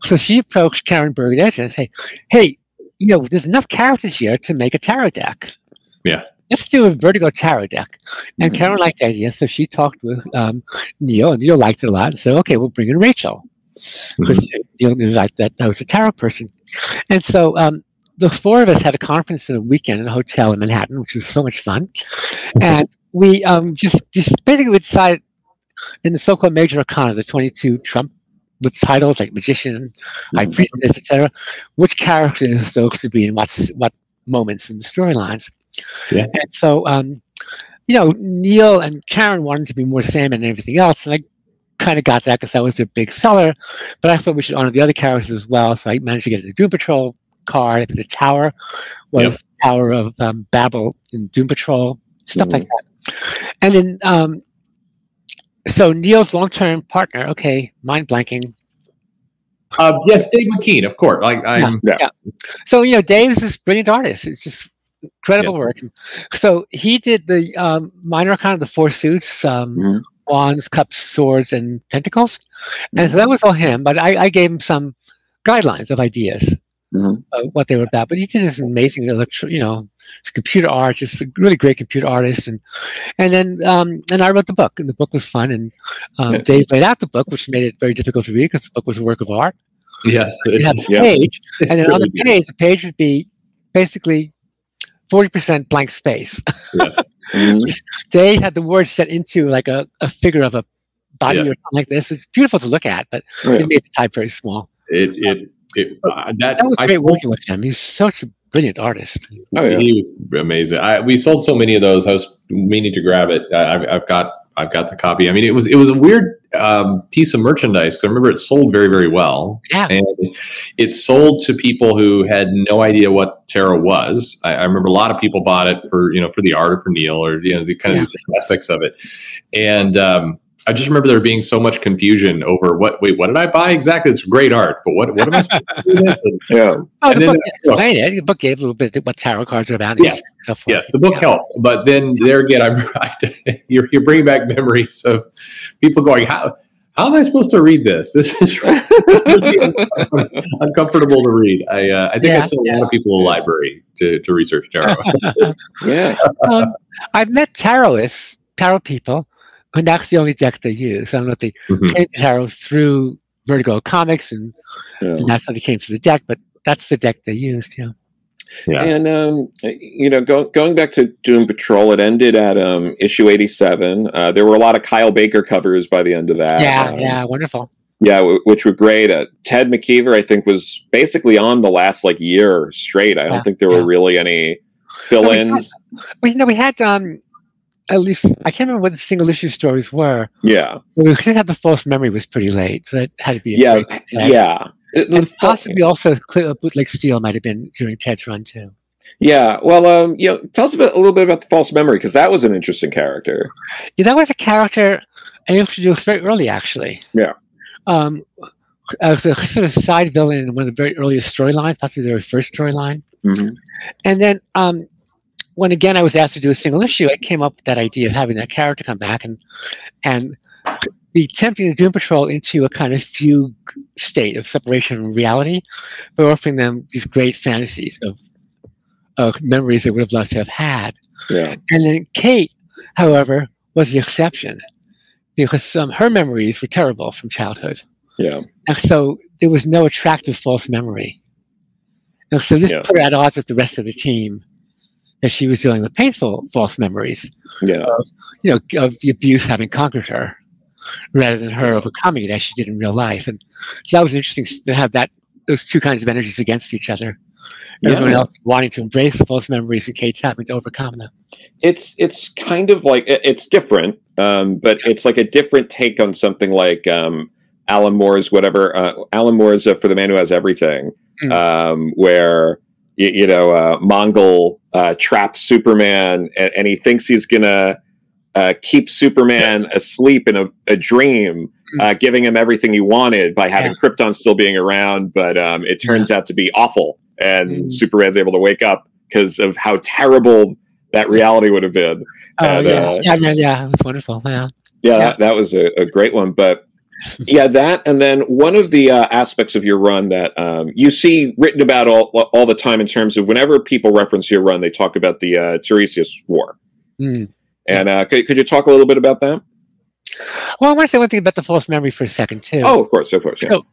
So she approached Karen Berg, the editor, and said, hey, you know, there's enough characters here to make a tarot deck. Yeah. Let's do a Vertigo tarot deck. And mm-hmm. Karen liked the idea, so she talked with Neil, and Neil liked it a lot, and said, okay, we'll bring in Rachel. Because mm-hmm. Neil liked that I was a tarot person. And so the four of us had a conference in a weekend in a hotel in Manhattan, which was so much fun. And we just basically decided in the so-called major arcana, the 22 Trump, with titles like Magician, High Priestess, etc., which characters those should be in what moments in the storylines. Yeah. And so, you know, Neil and Karen wanted to be more salmon and everything else, and I kind of got that because that was their big seller, but I thought we should honor the other characters as well, so I managed to get the Doom Patrol card. I think the tower was the Tower of Babel in Doom Patrol, stuff like that. And then... so Neil's long-term partner, okay, mind blanking. Yes, Dave McKean, of course. So, you know, Dave's this brilliant artist. It's just incredible work. So he did the minor arcana of the four suits, wands, cups, swords, and pentacles. And so that was all him, but I gave him some guidelines of ideas of what they were about. But he did this amazing, you know, computer art, just a really great computer artist, and then and I wrote the book, and the book was fun, and Dave laid out the book, which made it very difficult to read because the book was a work of art. Yes, you have a page, and then on the page, the page would be basically 40% blank space. Yes. Dave had the words set into like a figure of a body or something like this. It's beautiful to look at, but it made the type very small. That was great working with him. He's such a brilliant artist. Oh, yeah. He was amazing. We sold so many of those. I was meaning to grab it. I've got the copy. I mean, it was a weird piece of merchandise because I remember it sold very, very well. Yeah, and it sold to people who had no idea what tarot was. I remember a lot of people bought it for for the art or for Neil or the kind of different aspects of it, and. I just remember there being so much confusion over what did I buy exactly? It's great art, but what am I supposed to do this? And, the book gave a little bit what tarot cards are about. Yes, yes, the book helped, but then there again, you're bringing back memories of people going, how am I supposed to read this? This is really uncomfortable to read. I think I saw a lot of people in the library to research tarot. I've met tarot people. And that's the only deck they use. I don't know if they came to tarot through Vertigo Comics, and that's how they came to the deck. But that's the deck they used. Yeah. And you know, going back to Doom Patrol, it ended at issue 87. There were a lot of Kyle Baker covers by the end of that. Yeah, wonderful. Yeah, which were great. Ted McKeever, I think, was basically on the last like year straight. I don't think there were really any fill-ins. We had. At least I can't remember what the single issue stories were. Yeah, we did have the false memory was pretty late, so it had to be. And possibly also Bootleg Steel might have been during Ted's run too. Yeah, well, you know, tell us a little bit about the false memory because that was an interesting character. Yeah, that was a character I introduced very early, actually. Yeah, as a sort of side villain in one of the very earliest storylines, possibly the very first storyline, and then. When again I was asked to do a single issue, I came up with that idea of having that character come back and be tempting the Doom Patrol into a kind of fugue state of separation from reality by offering them these great fantasies of memories they would have loved to have had. Yeah. And then Kate, however, was the exception because her memories were terrible from childhood. Yeah. And so there was no attractive false memory. And so this put her at odds with the rest of the team. that she was dealing with painful false memories of the abuse having conquered her, rather than her overcoming it as she did in real life. And so that was interesting to have that, those two kinds of energies against each other. Yeah. Everyone else wanting to embrace the false memories and Kate's having to overcome them. It's kind of like, it's different, but it's like a different take on something like Alan Moore's whatever, Alan Moore's For the Man Who Has Everything, where, Mongol traps Superman and he thinks he's going to keep Superman asleep in a dream, giving him everything he wanted by having Krypton still being around, but it turns out to be awful. And Superman's able to wake up because of how terrible that reality would have been. Oh, and, yeah, it was wonderful. Yeah, that was a great one. But yeah, that, and then one of the aspects of your run that you see written about all the time in terms of whenever people reference your run, they talk about the Tiresias War. And could you talk a little bit about that? Well, I want to say one thing about the false memory for a second, too. Oh, of course, of course. Yeah. So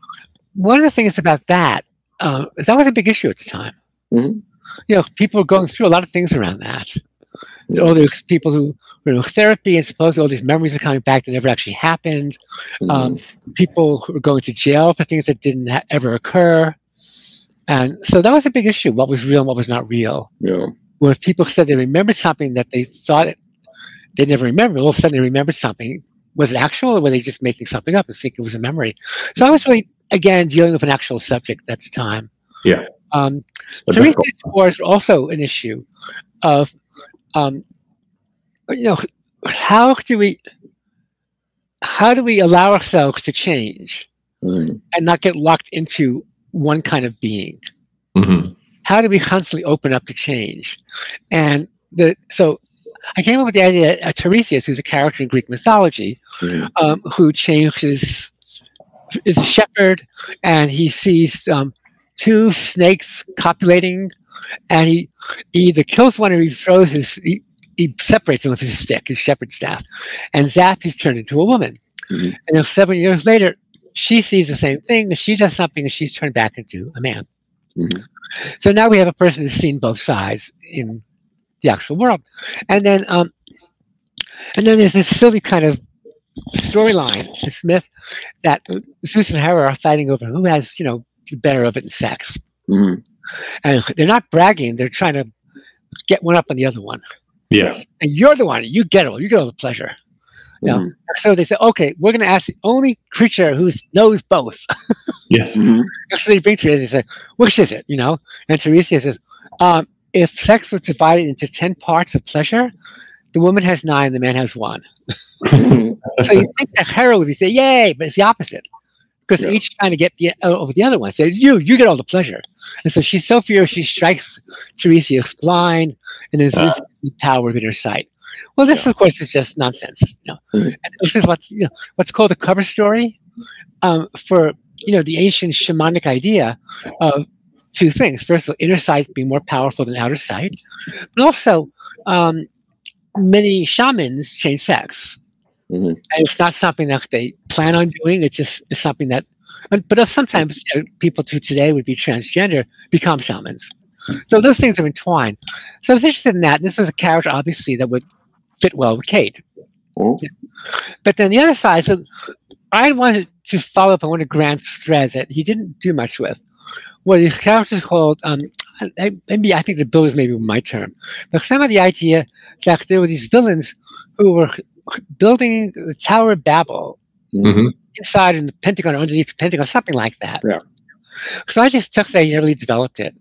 one of the things about that, that was a big issue at the time. You know, people were going through a lot of things around that. All these people who were in therapy and supposedly all these memories are coming back that never actually happened. People who were going to jail for things that didn't ever occur. And so that was a big issue, what was real and what was not real. Yeah. Where people said they remembered something that they thought they never remembered, all of a sudden they remembered something. Was it actual, or were they just making something up and think it was a memory? So I was really... again, dealing with an actual subject at the time. Yeah. Tiresias Wars were also an issue of, how do we allow ourselves to change and not get locked into one kind of being? How do we constantly open up to change? And so I came up with the idea that Tiresias, who's a character in Greek mythology, who changes. Is a shepherd, and he sees two snakes copulating, and he either kills one or he throws his, he separates them with his stick, his shepherd staff, and zap, he's turned into a woman. And then 7 years later, she sees the same thing, and she does something, and she's turned back into a man. So now we have a person who's seen both sides in the actual world. And then there's this silly kind of storyline, this myth that Zeus and Hera are fighting over who has, you know, the better of it in sex. And they're not bragging, they're trying to get one up on the other one. Yes. And you're the one, you get it all, you get all the pleasure. You know? So they say, okay, we're going to ask the only creature who knows both. So they bring Tiresias and say, which is it, you know? And Tiresias says, if sex was divided into 10 parts of pleasure, the woman has 9, the man has 1. So you think that Hera would say, yay, but it's the opposite. Because they're each trying to get over the other one. So you get all the pleasure. And so she's so furious, she strikes Tiresias blind, and there's this power of inner sight. Well, this, of course, is just nonsense. You know? And this is what's, you know, what's called a cover story for, you know, the ancient shamanic idea of two things. First of all, inner sight being more powerful than outer sight. But also, many shamans change sex, and it's not something that they plan on doing. It's just it's something that, but sometimes people who today would be transgender become shamans. So those things are entwined. So I was interested in that. And this was a character, obviously, that would fit well with Kate. But then the other side. So I wanted to follow up on one of Grant's threads that he didn't do much with. Well, his character is called. I think the villains maybe were my term, but some of the idea that there were these villains who were building the Tower of Babel inside in the Pentagon or underneath the Pentagon, something like that. So I just took that and really developed it.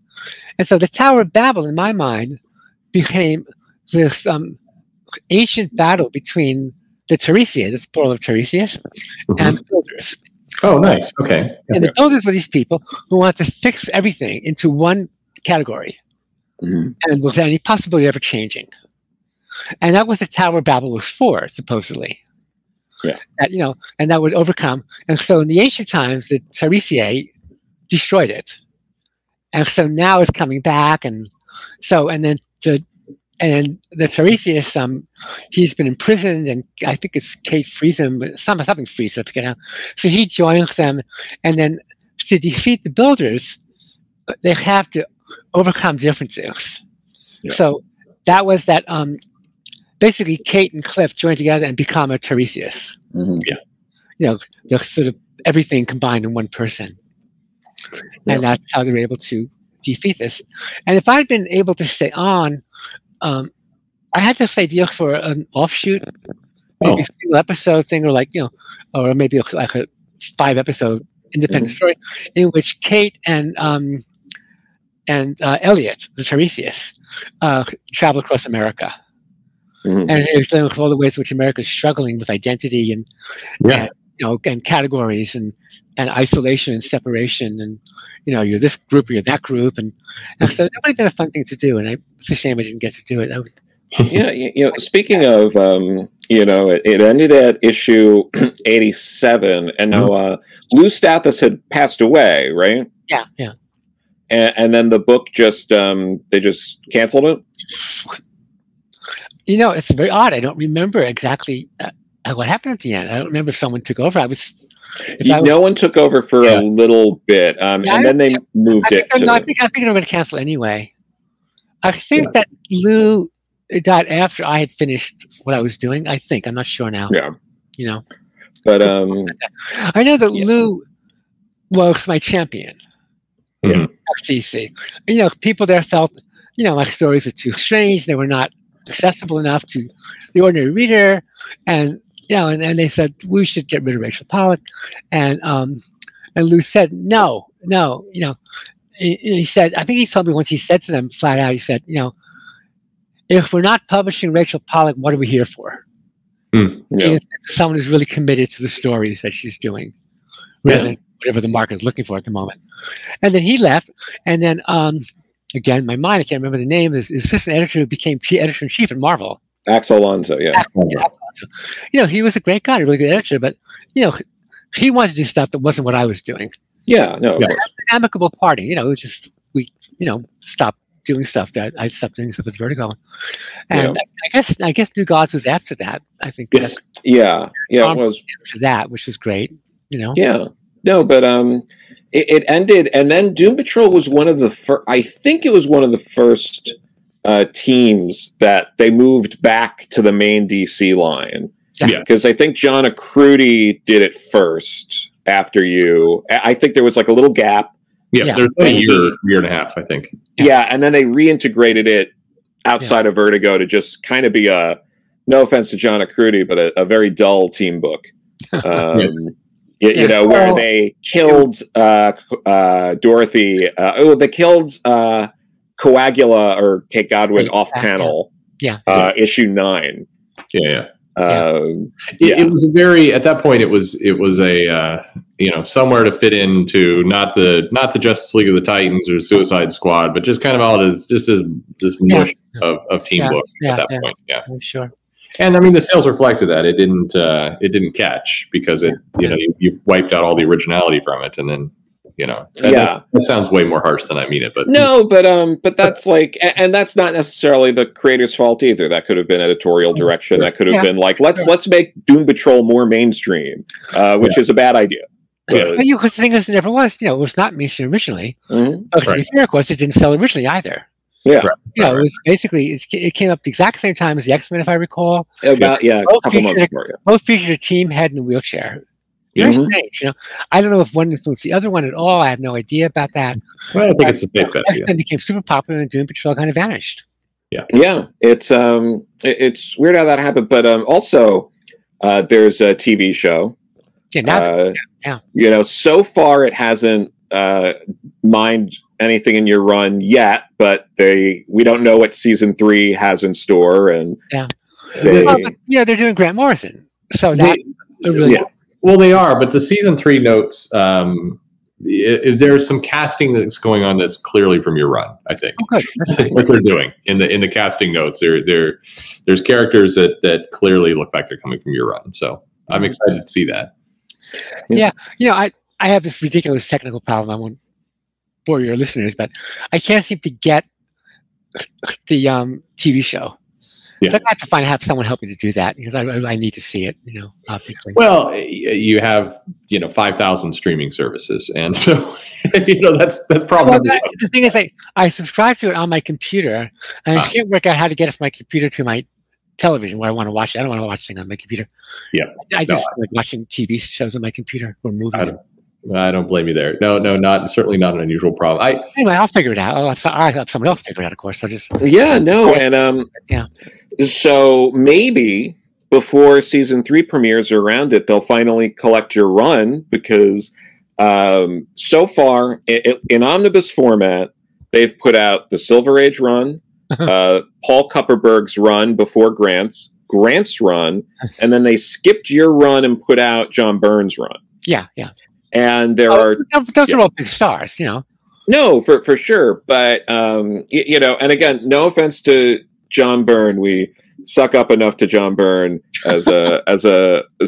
And so the Tower of Babel, in my mind, became this ancient battle between the Tiresias, the spoil of Tiresias, and the builders. Oh, nice. Okay. And the builders were these people who want to fix everything into one category, and without any possibility of ever changing. And that was the Tower of Babel was for, supposedly. That, you know, and that would overcome. And so in the ancient times, the Tiresias destroyed it. And so now it's coming back. And so, and then the Tiresias, he's been imprisoned, and I think it's Kate frees him, something frees him, you know. So he joins them, and then to defeat the builders, they have to overcome differences. So that was that basically Kate and Cliff join together and become a Tiresias. Mm-hmm. Yeah. You know, they're sort of everything combined in one person. Yeah. And that's how they were able to defeat this. And if I'd been able to stay on, I had to say deal for an offshoot, maybe a single episode thing, or like, you know, or maybe like a 5-episode independent story in which Kate and Elliot, the Tiresias, travel across America. Mm-hmm. And he's dealing with all the ways in which America is struggling with identity and you know, and categories and isolation and separation, and you know, you're this group or you're that group, and so that would have been a fun thing to do, and it's a shame I didn't get to do it. Yeah, you know, speaking of, you know, it ended at issue 87, and now Lou Stathis had passed away, right? Yeah, yeah. And then the book just, they just canceled it? You know, it's very odd. I don't remember exactly what happened at the end. I don't remember if someone took over. No one took over for a little bit, and then they moved it. I think they were going to cancel anyway. I think that Lou... It died after I had finished what I was doing, I think. I'm not sure now. Yeah. You know? But, I know that Lou was my champion. Yeah. FCC. You know, people there felt, you know, my stories were too strange. They were not accessible enough to the ordinary reader. And, you know, and they said, we should get rid of Rachel Pollack. And Lou said, no, you know. He said, I think he told me once, he said to them flat out, he said, you know, if we're not publishing Rachel Pollack, what are we here for? Someone who's really committed to the stories that she's doing, rather than whatever the market is looking for at the moment. And then he left, and then, again, my mind, I can't remember the name, is assistant editor who became editor-in-chief at Marvel. Axel Alonso, yeah. Axel Alonso. You know, he was a great guy, a really good editor, but, you know, he wanted to do stuff that wasn't what I was doing. Yeah, no, of course. An amicable party, you know, it was just, stopped doing stuff that I stopped doing stuff at Vertigo, and I guess New Gods was after that. I think it was after that, which was great, you know. Yeah, no, but it ended, and then Doom Patrol was one of the first. I think it was one of the first teams that they moved back to the main DC line. Yeah, because I think John Accruti did it first after you. I think there was like a little gap. Yeah, there's a year and a half, I think. Yeah, and then they reintegrated it outside of Vertigo to just kind of be a, no offense to John Accruti, but a very dull team book. You know, where they killed Dorothy. They killed Coagula or Kate Godwin off-panel. Yeah. Issue 9. Yeah. It was a very, at that point it was a you know, somewhere to fit into not the Justice League of the Titans or Suicide Squad, but just kind of all this mush of team book at that point. Yeah, I'm sure. And I mean the sales reflected that it didn't catch because it you wiped out all the originality from it, and then that sounds way more harsh than I mean it, but no, but that's like, and that's not necessarily the creator's fault either. That could have been editorial direction. That could have been like, let's make Doom Patrol more mainstream, which is a bad idea. But the thing is, it never was. You know, it was not mainstream originally. To be fair, of course, it didn't sell originally either. Yeah, it was basically it came up the exact same time as the X-Men, if I recall. Both featured a team head in a wheelchair. Very strange, you know. I don't know if one influenced the other one at all. I have no idea about that. Well, I think it's a big cut. X-Men became super popular, and Doom Patrol kind of vanished. Yeah. It's weird how that happened, but also there's a TV show. Yeah, now you know, so far it hasn't mined anything in your run yet, but we don't know what season 3 has in store, and they're doing Grant Morrison, so that really. Yeah. Well, they are, but the season 3 notes, there's some casting that's going on that's clearly from your run, I think. What they're doing in the casting notes, there's characters that clearly look like they're coming from your run. So I'm excited to see that. Yeah. You know, I have this ridiculous technical problem. I won't bore your listeners, but I can't seem to get the TV show. Yeah. So I have to have someone help me to do that, because I need to see it, you know, obviously. Well, you have, 5,000 streaming services, and so You know, that's probably the thing is, like, I subscribe to it on my computer, and I can't work out how to get it from my computer to my television where I want to watch it. I don't want to watch things on my computer. Yeah, I just like watching TV shows on my computer or movies. I don't blame you there. No, no, certainly not an unusual problem. Anyway, I'll figure it out. I'll have someone else figure it out, of course. Yeah, no, and yeah. So maybe before season 3 premieres or around it, they'll finally collect your run, because so far in omnibus format, they've put out the Silver Age run, Paul Kupperberg's run before Grant's run, and then they skipped your run and put out John Byrne's run. Yeah, yeah. And there those are all big stars, you know. No, for sure. But you know, and again, no offense to John Byrne, we suck up enough to John Byrne as a as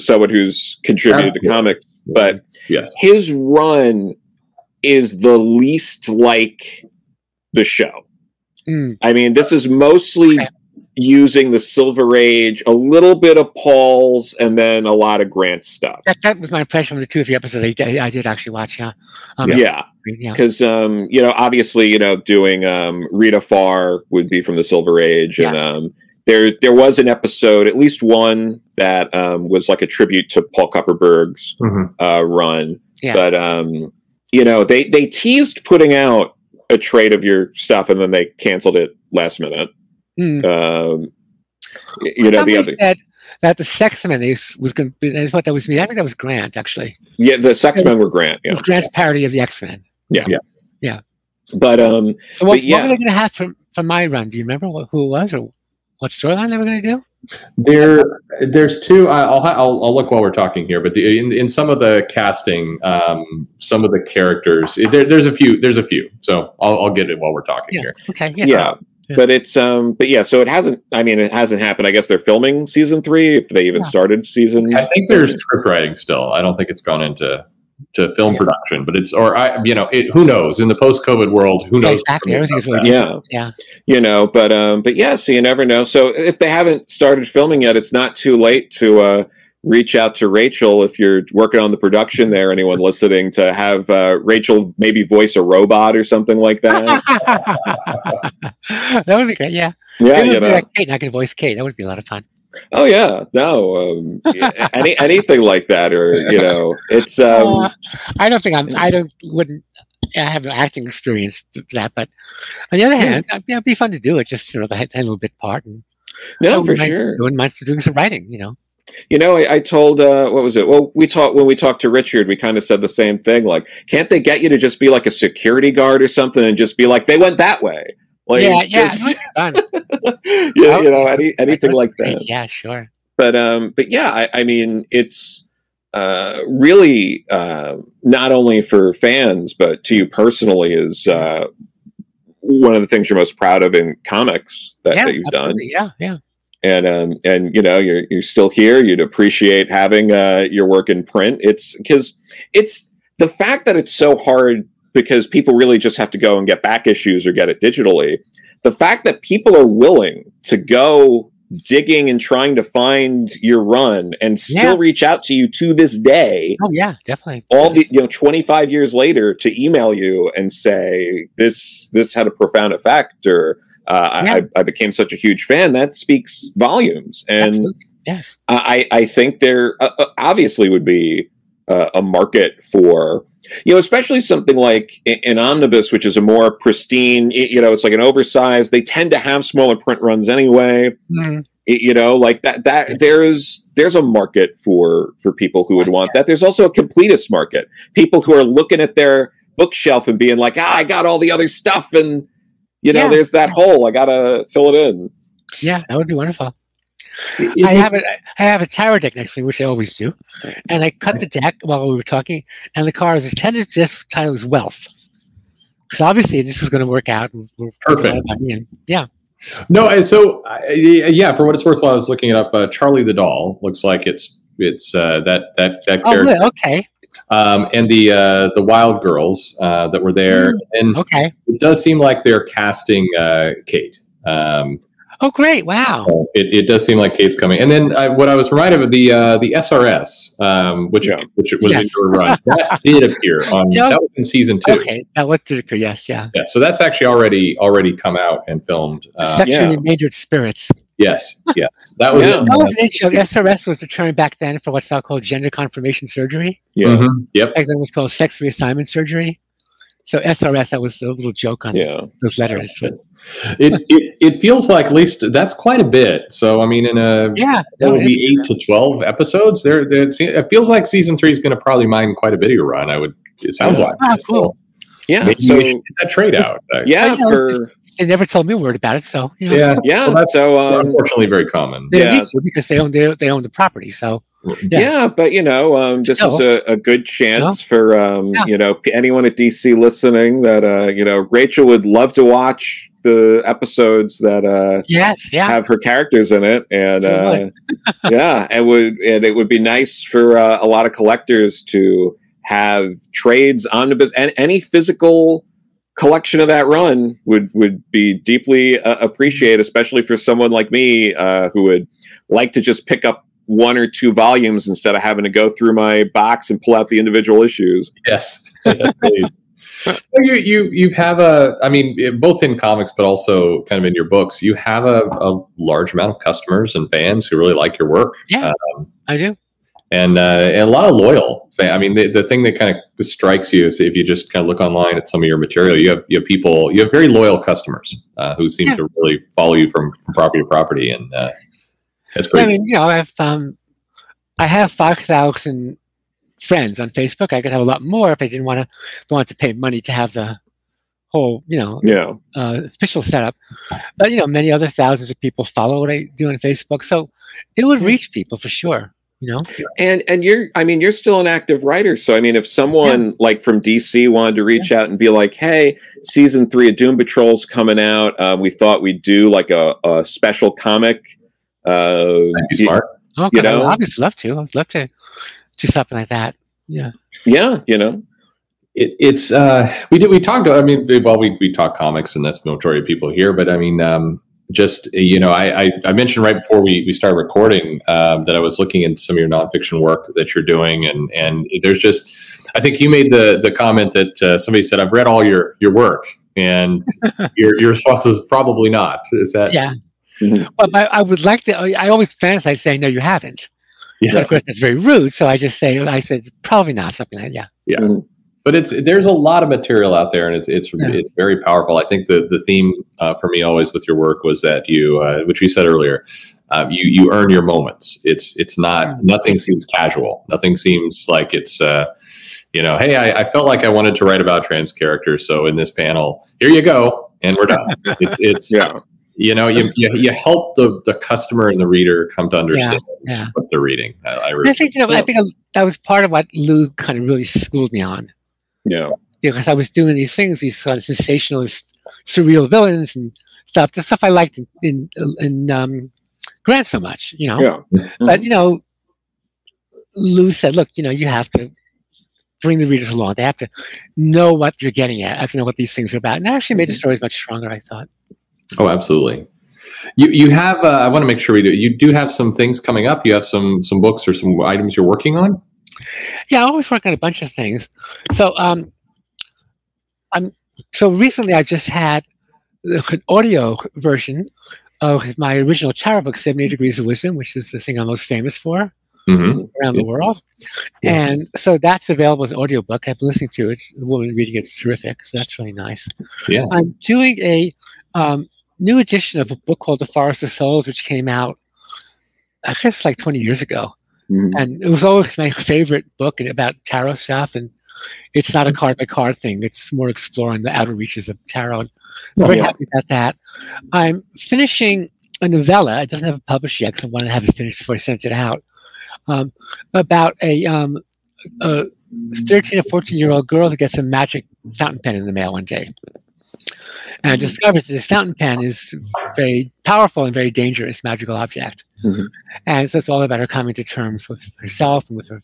someone who's contributed to comics, but his run is the least like the show. I mean, this is mostly using the Silver Age, a little bit of Paul's, and then a lot of Grant stuff. That was my impression of the 2 or 3 episodes I did actually watch, yeah. Because, you know, obviously, you know, doing Rita Farr would be from the Silver Age, and there was an episode, at least one, that was like a tribute to Paul Kupperberg's run. Yeah. But, you know, they teased putting out a trade of your stuff, and then they canceled it last minute. You know, the other that the Sex Men was going to be, I thought that was me. I think that was Grant, actually. Yeah, the Sex Men were Grant. Yeah. It was Grant's parody of the X Men. Yeah, yeah, yeah. But so what were they going to have from my run? Do you remember who it was or what storyline they were going to do? There's 2. I'll look while we're talking here. But in some of the casting, some of the characters, there's a few. There's a few. So I'll get it while we're talking here. Okay. Yeah. Yeah. Yeah. But it's but yeah, so it hasn't. I mean, it hasn't happened. I guess they're filming season 3, if they even started season. I think there's script writing still. I don't think it's gone into film production, but it's who knows in the post-COVID world? Who knows? Exactly. Everything's really different. Yeah, yeah. You know, but yeah, so you never know. So if they haven't started filming yet, it's not too late to reach out to Rachel if you're working on the production there, anyone listening, to have Rachel maybe voice a robot or something like that. That would be great, yeah. Yeah, you know. Like Kate, I could voice Kate. That would be a lot of fun. Oh, yeah. No, anything like that, or, you know, it's... I don't think I have acting experience for that, but on the other hand, it'd be fun to do it, just, you know, the little bit part. And, no, for sure. I wouldn't mind doing some writing, you know. You know, I told, what was it? Well, when we talked to Richard, we kind of said the same thing. Like, can't they get you to just be like a security guard or something and just be like, they went that way? Like, yeah, yeah. Just, you know, anything like that. Yeah, sure. But yeah, I mean, it's really not only for fans, but to you personally is one of the things you're most proud of in comics that you've done. Yeah, yeah. And you know, you're still here. You'd appreciate having your work in print. It's because it's the fact that it's so hard, because people really just have to go and get back issues or get it digitally. The fact that people are willing to go digging and trying to find your run and still reach out to you to this day. Oh yeah, definitely. All the, you know, 25 years later, to email you and say this had a profound effect, or I became such a huge fan. That speaks volumes. And yes. I think there obviously would be a market for, you know, especially something like an omnibus, which is a more pristine, you know, it's like an oversized. They tend to have smaller print runs anyway. You know, like that there's a market for people who would want that. There's also a completist market. People who are looking at their bookshelf and being like, I got all the other stuff, and you know, there's that hole. I gotta fill it in. Yeah, that would be wonderful. I have a tarot deck next to me, which I always do, and I cut the deck while we were talking, and the card is intended. This title is Wealth, because obviously this is going to work out. Perfect. Yeah. No, so yeah, for what it's worth, while I was looking it up, Charlie the Doll looks like it's that character. Oh, okay. And the Wild Girls that were there, and it does seem like they're casting Kate. Oh, great. Wow. It does seem like Kate's coming. And then what I was reminded of, the SRS, which was in your run, that did appear on, that was in season 2. Okay, that did appear, yes, yeah. Yeah, so that's actually already come out and filmed. Section of Endangered Spirits. Yes, yes. That was it. That was an issue. SRS was the term back then for what's now called gender confirmation surgery. Yeah. Mm-hmm. Yep. Back then it was called sex reassignment surgery. So SRS, that was a little joke on those letters. But. It feels like at least that's quite a bit. So, I mean, in a that would be 8 to 12 episodes. It feels like season 3 is going to probably mine quite a bit of your run. It sounds like. Oh, cool. Yeah, maybe so get that trade out. Yeah, they never told me a word about it. So you know. Well, that's unfortunately very common. Yeah, because they own the property. So. Yeah, but you know, this is a good chance for you know, anyone at DC listening that you know, Rachel would love to watch the episodes that have her characters in it, and it would be nice for a lot of collectors to have trades, omnibus, and any physical collection of that run would be deeply appreciated, especially for someone like me who would like to just pick up 1 or 2 volumes instead of having to go through my box and pull out the individual issues. Yes. You have a, I mean, both in comics, but also kind of in your books, you have a large amount of customers and fans who really like your work. Yeah, I do. And a lot of loyal fans. I mean, the thing that kind of strikes you is if you just kind of look online at some of your material, you have very loyal customers who seem to really follow you from property to property. And, that's great. I mean, you know, I have 5,000 friends on Facebook. I could have a lot more if I didn't want to pay money to have the whole, you know, official setup. But you know, many other thousands of people follow what I do on Facebook, so it would reach people for sure. You know, and I mean you're still an active writer, so I mean, if someone like from DC wanted to reach out and be like, hey, season 3 of Doom Patrol's coming out, we thought we'd do like a special comic. That'd be smart. Oh, you know? I'd just love to. I'd love to do something like that. Yeah. Yeah. You know, it's we talked. I mean, well, we talk comics, and that's the majority of people here. But I mean, just you know, I mentioned right before we started recording that I was looking into some of your nonfiction work that you're doing, and there's just, I think you made the comment that somebody said, I've read all your work, and your response is probably not. Is that Well, I would like to. I always fantasize saying, "No, you haven't." Yes. But of course, that's very rude. So I just say, "I said probably not." Something like that. Yeah. Yeah. Mm-hmm. But there's a lot of material out there, and it's very powerful. I think the theme for me always with your work was that you, which we said earlier, you earn your moments. It's not nothing seems casual. Nothing seems like it's. You know, hey, I felt like I wanted to write about trans characters, so in this panel, here you go, and we're done. It's You know, you help the customer and the reader come to understand what they're reading. I think, you know, I think that was part of what Lou kind of really schooled me on. Yeah. Because I was doing these things, these sort of sensationalist, surreal villains and stuff, the stuff I liked in Grant so much, you know. Yeah. Mm-hmm. But, you know, Lou said, look, you know, you have to bring the readers along. They have to know what you're getting at. I have to know what these things are about. And that actually made the stories much stronger, I thought. Oh, absolutely. You have. I want to make sure we do. You do have some things coming up. You have some books or some items you're working on. Yeah, I always work on a bunch of things. So, So recently, I just had an audio version of my original tarot book, 78 Degrees of Wisdom, which is the thing I'm most famous for around the world. And so that's available as an audio book. I've been listening to it. The woman reading it's terrific. So that's really nice. Yeah, I'm doing a. New edition of a book called The Forest of Souls, which came out, I guess, like 20 years ago. Mm-hmm. And it was always my favorite book about tarot stuff. And it's not a card-by-card thing. It's more exploring the outer reaches of tarot. I'm very happy about that. I'm finishing a novella. It doesn't have it published yet because I wanted to have it finished before I sent it out. About a 13 or 14-year-old girl who gets a magic fountain pen in the mail one day. And discovers that this fountain pen is very powerful and very dangerous magical object. Mm-hmm. And so it's all about her coming to terms with herself and with her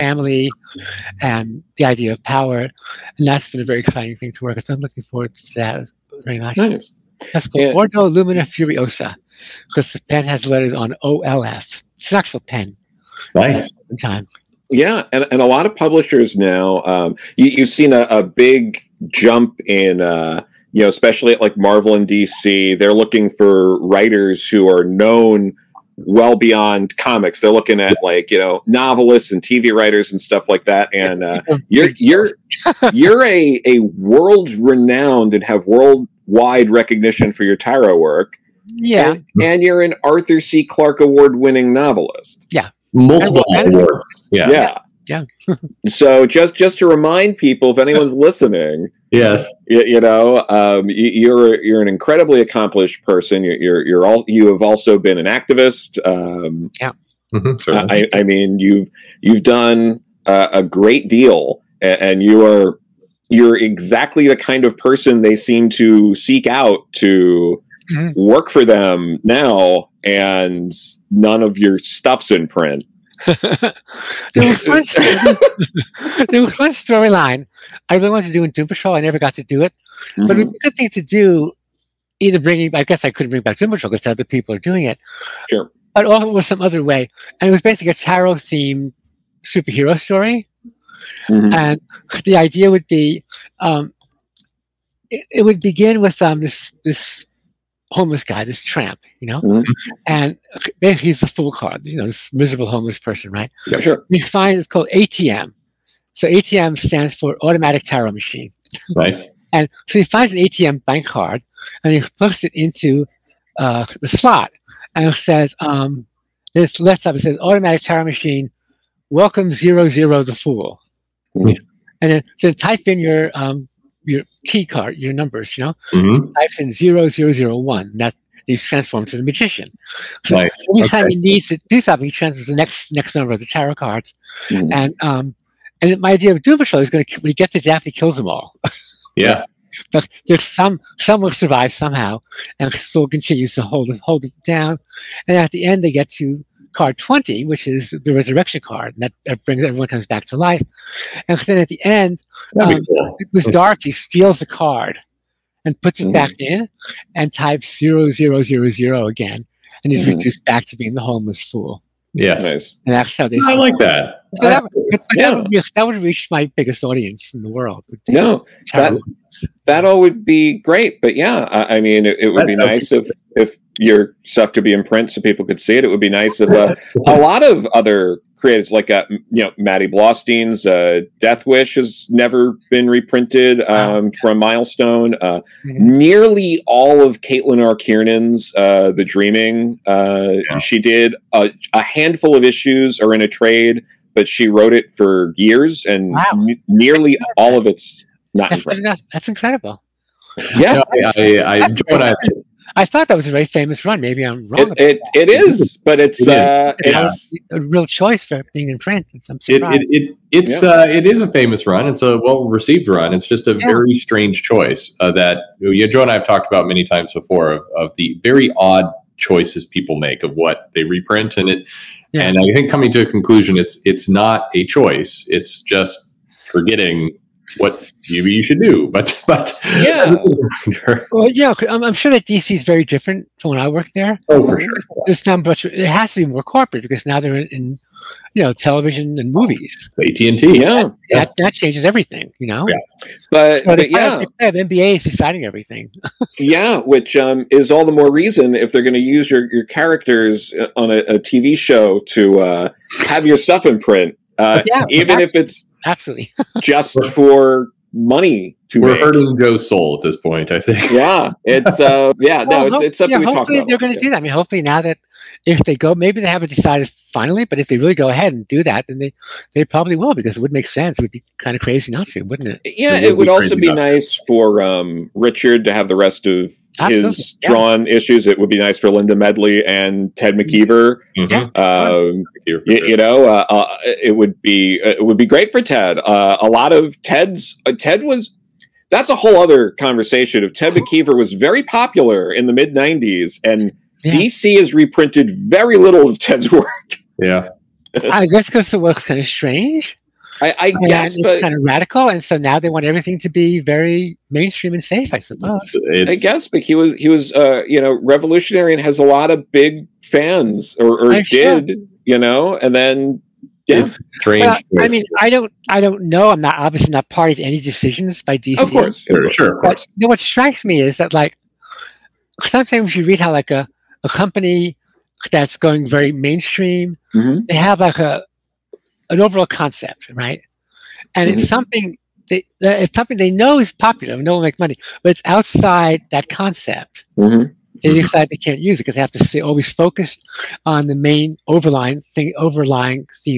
family and the idea of power. And that's been a very exciting thing to work on. So I'm looking forward to that very much. Nice. That's called Ordo Lumina Furiosa. because the pen has letters on OLF. It's an actual pen. Nice. Time. Yeah, and a lot of publishers now, you've seen a big jump in, you know, especially at like Marvel and DC. They're looking for writers who are known well beyond comics. They're looking at like, you know, novelists and TV writers and stuff like that. And you're a world renowned and have worldwide recognition for your tarot work. Yeah, and you're an Arthur C. Clarke award winning novelist. Yeah. Multiple awards. Yeah. So just to remind people, if anyone's listening, yes, you know, you're an incredibly accomplished person. You have also been an activist. I mean, you've done a great deal, and you're exactly the kind of person they seem to seek out to work for them now, and none of your stuff's in print. There was one storyline I really wanted to do in Doom Patrol. I never got to do it. Mm-hmm. But it would be a good thing to do, either bringing, I guess I could bring back Doom Patrol because other people are doing it. Sure. But also was some other way. And it was basically a tarot-themed superhero story. Mm-hmm. And the idea would be, it would begin with this homeless guy, this tramp, you know, and he's the fool card, you know, this miserable homeless person, right? Yeah, sure. We find it's called ATM. So ATM stands for Automatic Tarot Machine. Right. And so he finds an ATM bank card and he puts it into the slot, and it says, this left up, it says Automatic Tarot Machine, welcome 00 the fool. Mm-hmm. And then so type in your key card, your numbers, you know, types in 0001. That these transforms to the magician. So anytime he needs to do something, he transfers the next number of the tarot cards. Mm-hmm. And my idea of Doom Patrol is going to, we get to Daphne, kills them all. Yeah. But there's some will survive somehow, and still continues to hold it down. And at the end, they get to card 20, which is the resurrection card, and that brings everyone comes back to life. And then at the end, Miss Dorothy steals the card and puts it back in and types 0000 again, and he's reduced back to being the homeless fool. Yes, nice. And that's how they. I like that. So that would reach my biggest audience in the world. No, that all would be great, but yeah, I mean, it would be nice if your stuff could be in print so people could see it. It would be nice if a lot of other creators, like you know, Maddie Blostein's Death Wish has never been reprinted from Milestone. Nearly all of Caitlin R. Kiernan's The Dreaming, she did a handful of issues are in a trade, but she wrote it for years, and nearly all of it's not in print. That's incredible. Yeah, I thought that was a very famous run. Maybe I'm wrong. It is, but it's a real choice for being in print. I'm surprised. It is a famous run. It's a well-received run. It's just a very strange choice that Joe and I have talked about many times before of the very odd choices people make of what they reprint, and it. Yeah. And I think coming to a conclusion, it's not a choice. It's just forgetting what maybe you should do, but yeah. Well, yeah, I'm sure that DC is very different from when I worked there. Oh, for sure. This time, but it has to be more corporate because now they're in, you know, television and movies. AT&T, that changes everything, you know. Yeah. But NBA is deciding everything. Yeah, which is all the more reason if they're going to use your characters on a TV show to have your stuff in print, even if it's. Absolutely. Just for money to make. We're hurting Joe's soul at this point, I think. Yeah. It's it's something we talk about. Hopefully they're gonna do that. I mean, hopefully now that if they go, maybe they haven't decided finally, but if they really go ahead and do that, then they probably will, because it would make sense. It would be kind of crazy not to, wouldn't it? Yeah, so it would also be nice for Richard to have the rest of his drawn issues. It would be nice for Linda Medley and Ted McKeever. You know, it would be great for Ted. A lot of Ted's that's a whole other conversation. Ted McKeever was very popular in the mid-90s, and DC has reprinted very little of Ted's work. Yeah. I guess because the work's kind of strange. I guess, but it's kind of radical, and so now they want everything to be very mainstream and safe. I suppose. I guess, but he was you know, revolutionary and has a lot of big fans, or did you know? And then it's strange. Well, I mean, I don't know. I'm not obviously not party to any decisions by DC. Of course, sure. Of course. You know, what strikes me is that, like, sometimes you read how, like, a company that's going very mainstream, mm-hmm. they have like an overall concept, right? And mm-hmm. it's something they know is popular, no one will make money, but it's outside that concept. Mm-hmm. They decide they can't use it because they have to stay always focused on the main overlying theme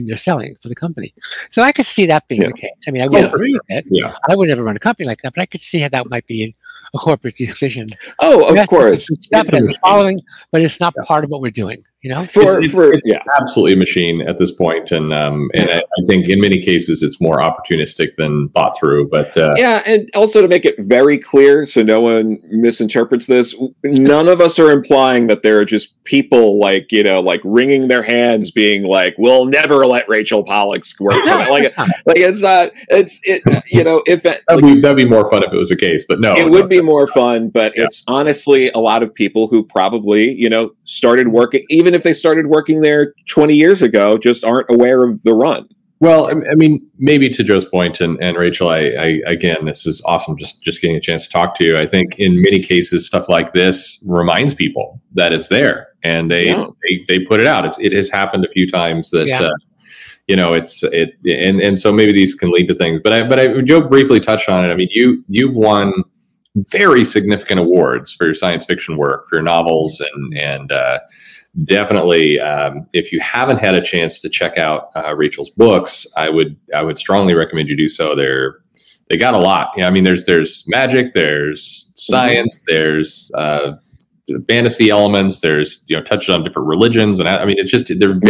they're selling for the company. So I could see that being the case. I mean, I would agree with it. Yeah. I would never run a company like that, but I could see how that might be a corporate decision. Oh, of course. Step as a following, but it's not part of what we're doing. You know, it's absolutely a machine at this point, and I think in many cases it's more opportunistic than thought through. But and also to make it very clear, so no one misinterprets this, none of us are implying that there are just people like, you know, like wringing their hands, being like, "We'll never let Rachel Pollack work." That'd be more fun if it was a case, but no, it would be more fun. But it's honestly a lot of people who probably, you know, started working even. If they started working there 20 years ago, just aren't aware of the run. Well, I mean, maybe to Joe's point, and Rachel, I again, this is awesome just getting a chance to talk to you. I think in many cases, stuff like this reminds people that it's there, and they put it out. It has happened a few times that, you know, and so maybe these can lead to things. But Joe briefly touched on it. I mean, you've won very significant awards for your science fiction work, for your novels, and definitely, if you haven't had a chance to check out Rachel's books, I would strongly recommend you do so. They got a lot. Yeah, I mean, there's magic, there's science, there's fantasy elements, there's, you know, touches on different religions, and I mean, it's just they're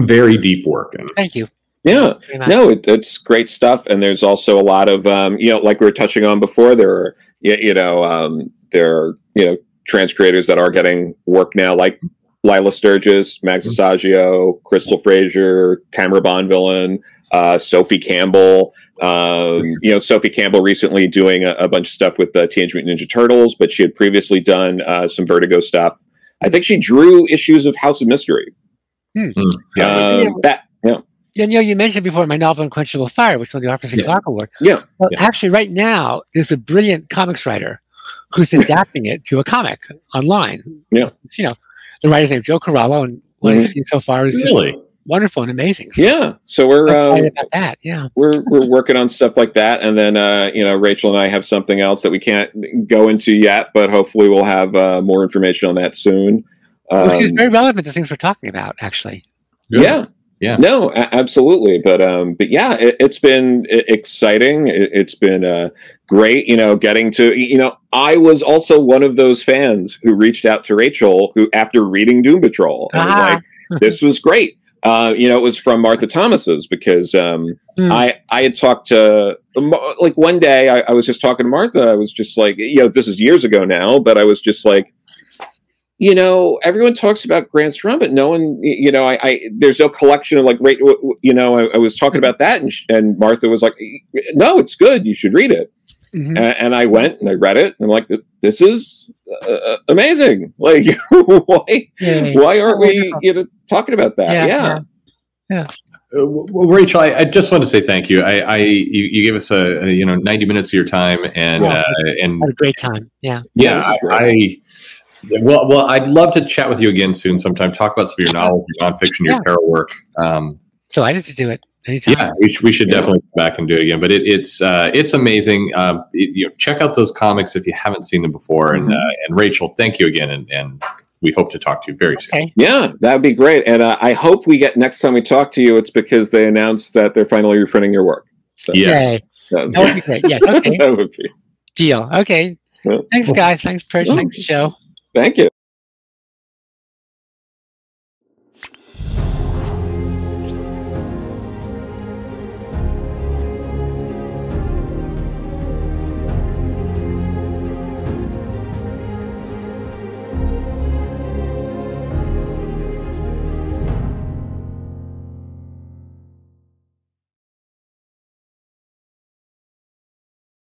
very deep work. And thank you. Yeah, no, it's great stuff, and there's also a lot of you know, like we were touching on before, there are, you know, trans creators that are getting work now, like Lila Sturgis, Max Asaggio, Crystal Frazier, Tamara Bonvillain, Sophie Campbell. You know, Sophie Campbell recently doing a bunch of stuff with the Teenage Mutant Ninja Turtles, but she had previously done some Vertigo stuff. I think she drew issues of House of Mystery. You know, you mentioned before my novel Unquenchable Fire, which won the Arthur C. Clarke Award. Yeah. Well, actually, right now, there's a brilliant comics writer who's adapting it to a comic online. Yeah. You know, the writer's name Joe Carallo, and what I've seen so far is really wonderful and amazing. So yeah. So we're excited about that. Yeah. We're working on stuff like that, and then you know, Rachel and I have something else that we can't go into yet, but hopefully we'll have more information on that soon. Which is very relevant to things we're talking about, actually. Good. Yeah. Yeah. No, absolutely. But yeah, it's been exciting. It's been great, you know, getting to, you know, I was also one of those fans who reached out to Rachel after reading Doom Patrol. And was like, this was great. You know, it was from Martha Thomas's, because I had talked to, like, one day I was just talking to Martha. I was just like, you know, this is years ago now, but I was just like, you know, everyone talks about Grant's Run, but no one, you know, there's no collection of, like, right, you know, I was talking about that, and Martha was like, no, it's good, you should read it. Mm-hmm. And I went and I read it, and I'm like, this is amazing. Like, why aren't we, you know, talking about that? Yeah. Well, Rachel, I just want to say thank you. You gave us you know, 90 minutes of your time, and had a great time. Yeah. Yeah. Well, I'd love to chat with you again soon sometime. Talk about some of your novels, your nonfiction, your tarot work. So I need to do it anytime. Yeah, we should definitely come back and do it again. But it's amazing. You know, check out those comics if you haven't seen them before. Mm-hmm. And Rachel, thank you again. And we hope to talk to you very soon. Yeah, that'd be great. And I hope next time we talk to you, it's because they announced that they're finally reprinting your work. So. Yes. Yay. That would be great. Yes, okay. That would be. Deal. Okay. Well, thanks, guys. Thanks, Perch. Thanks, Joe. Thank you.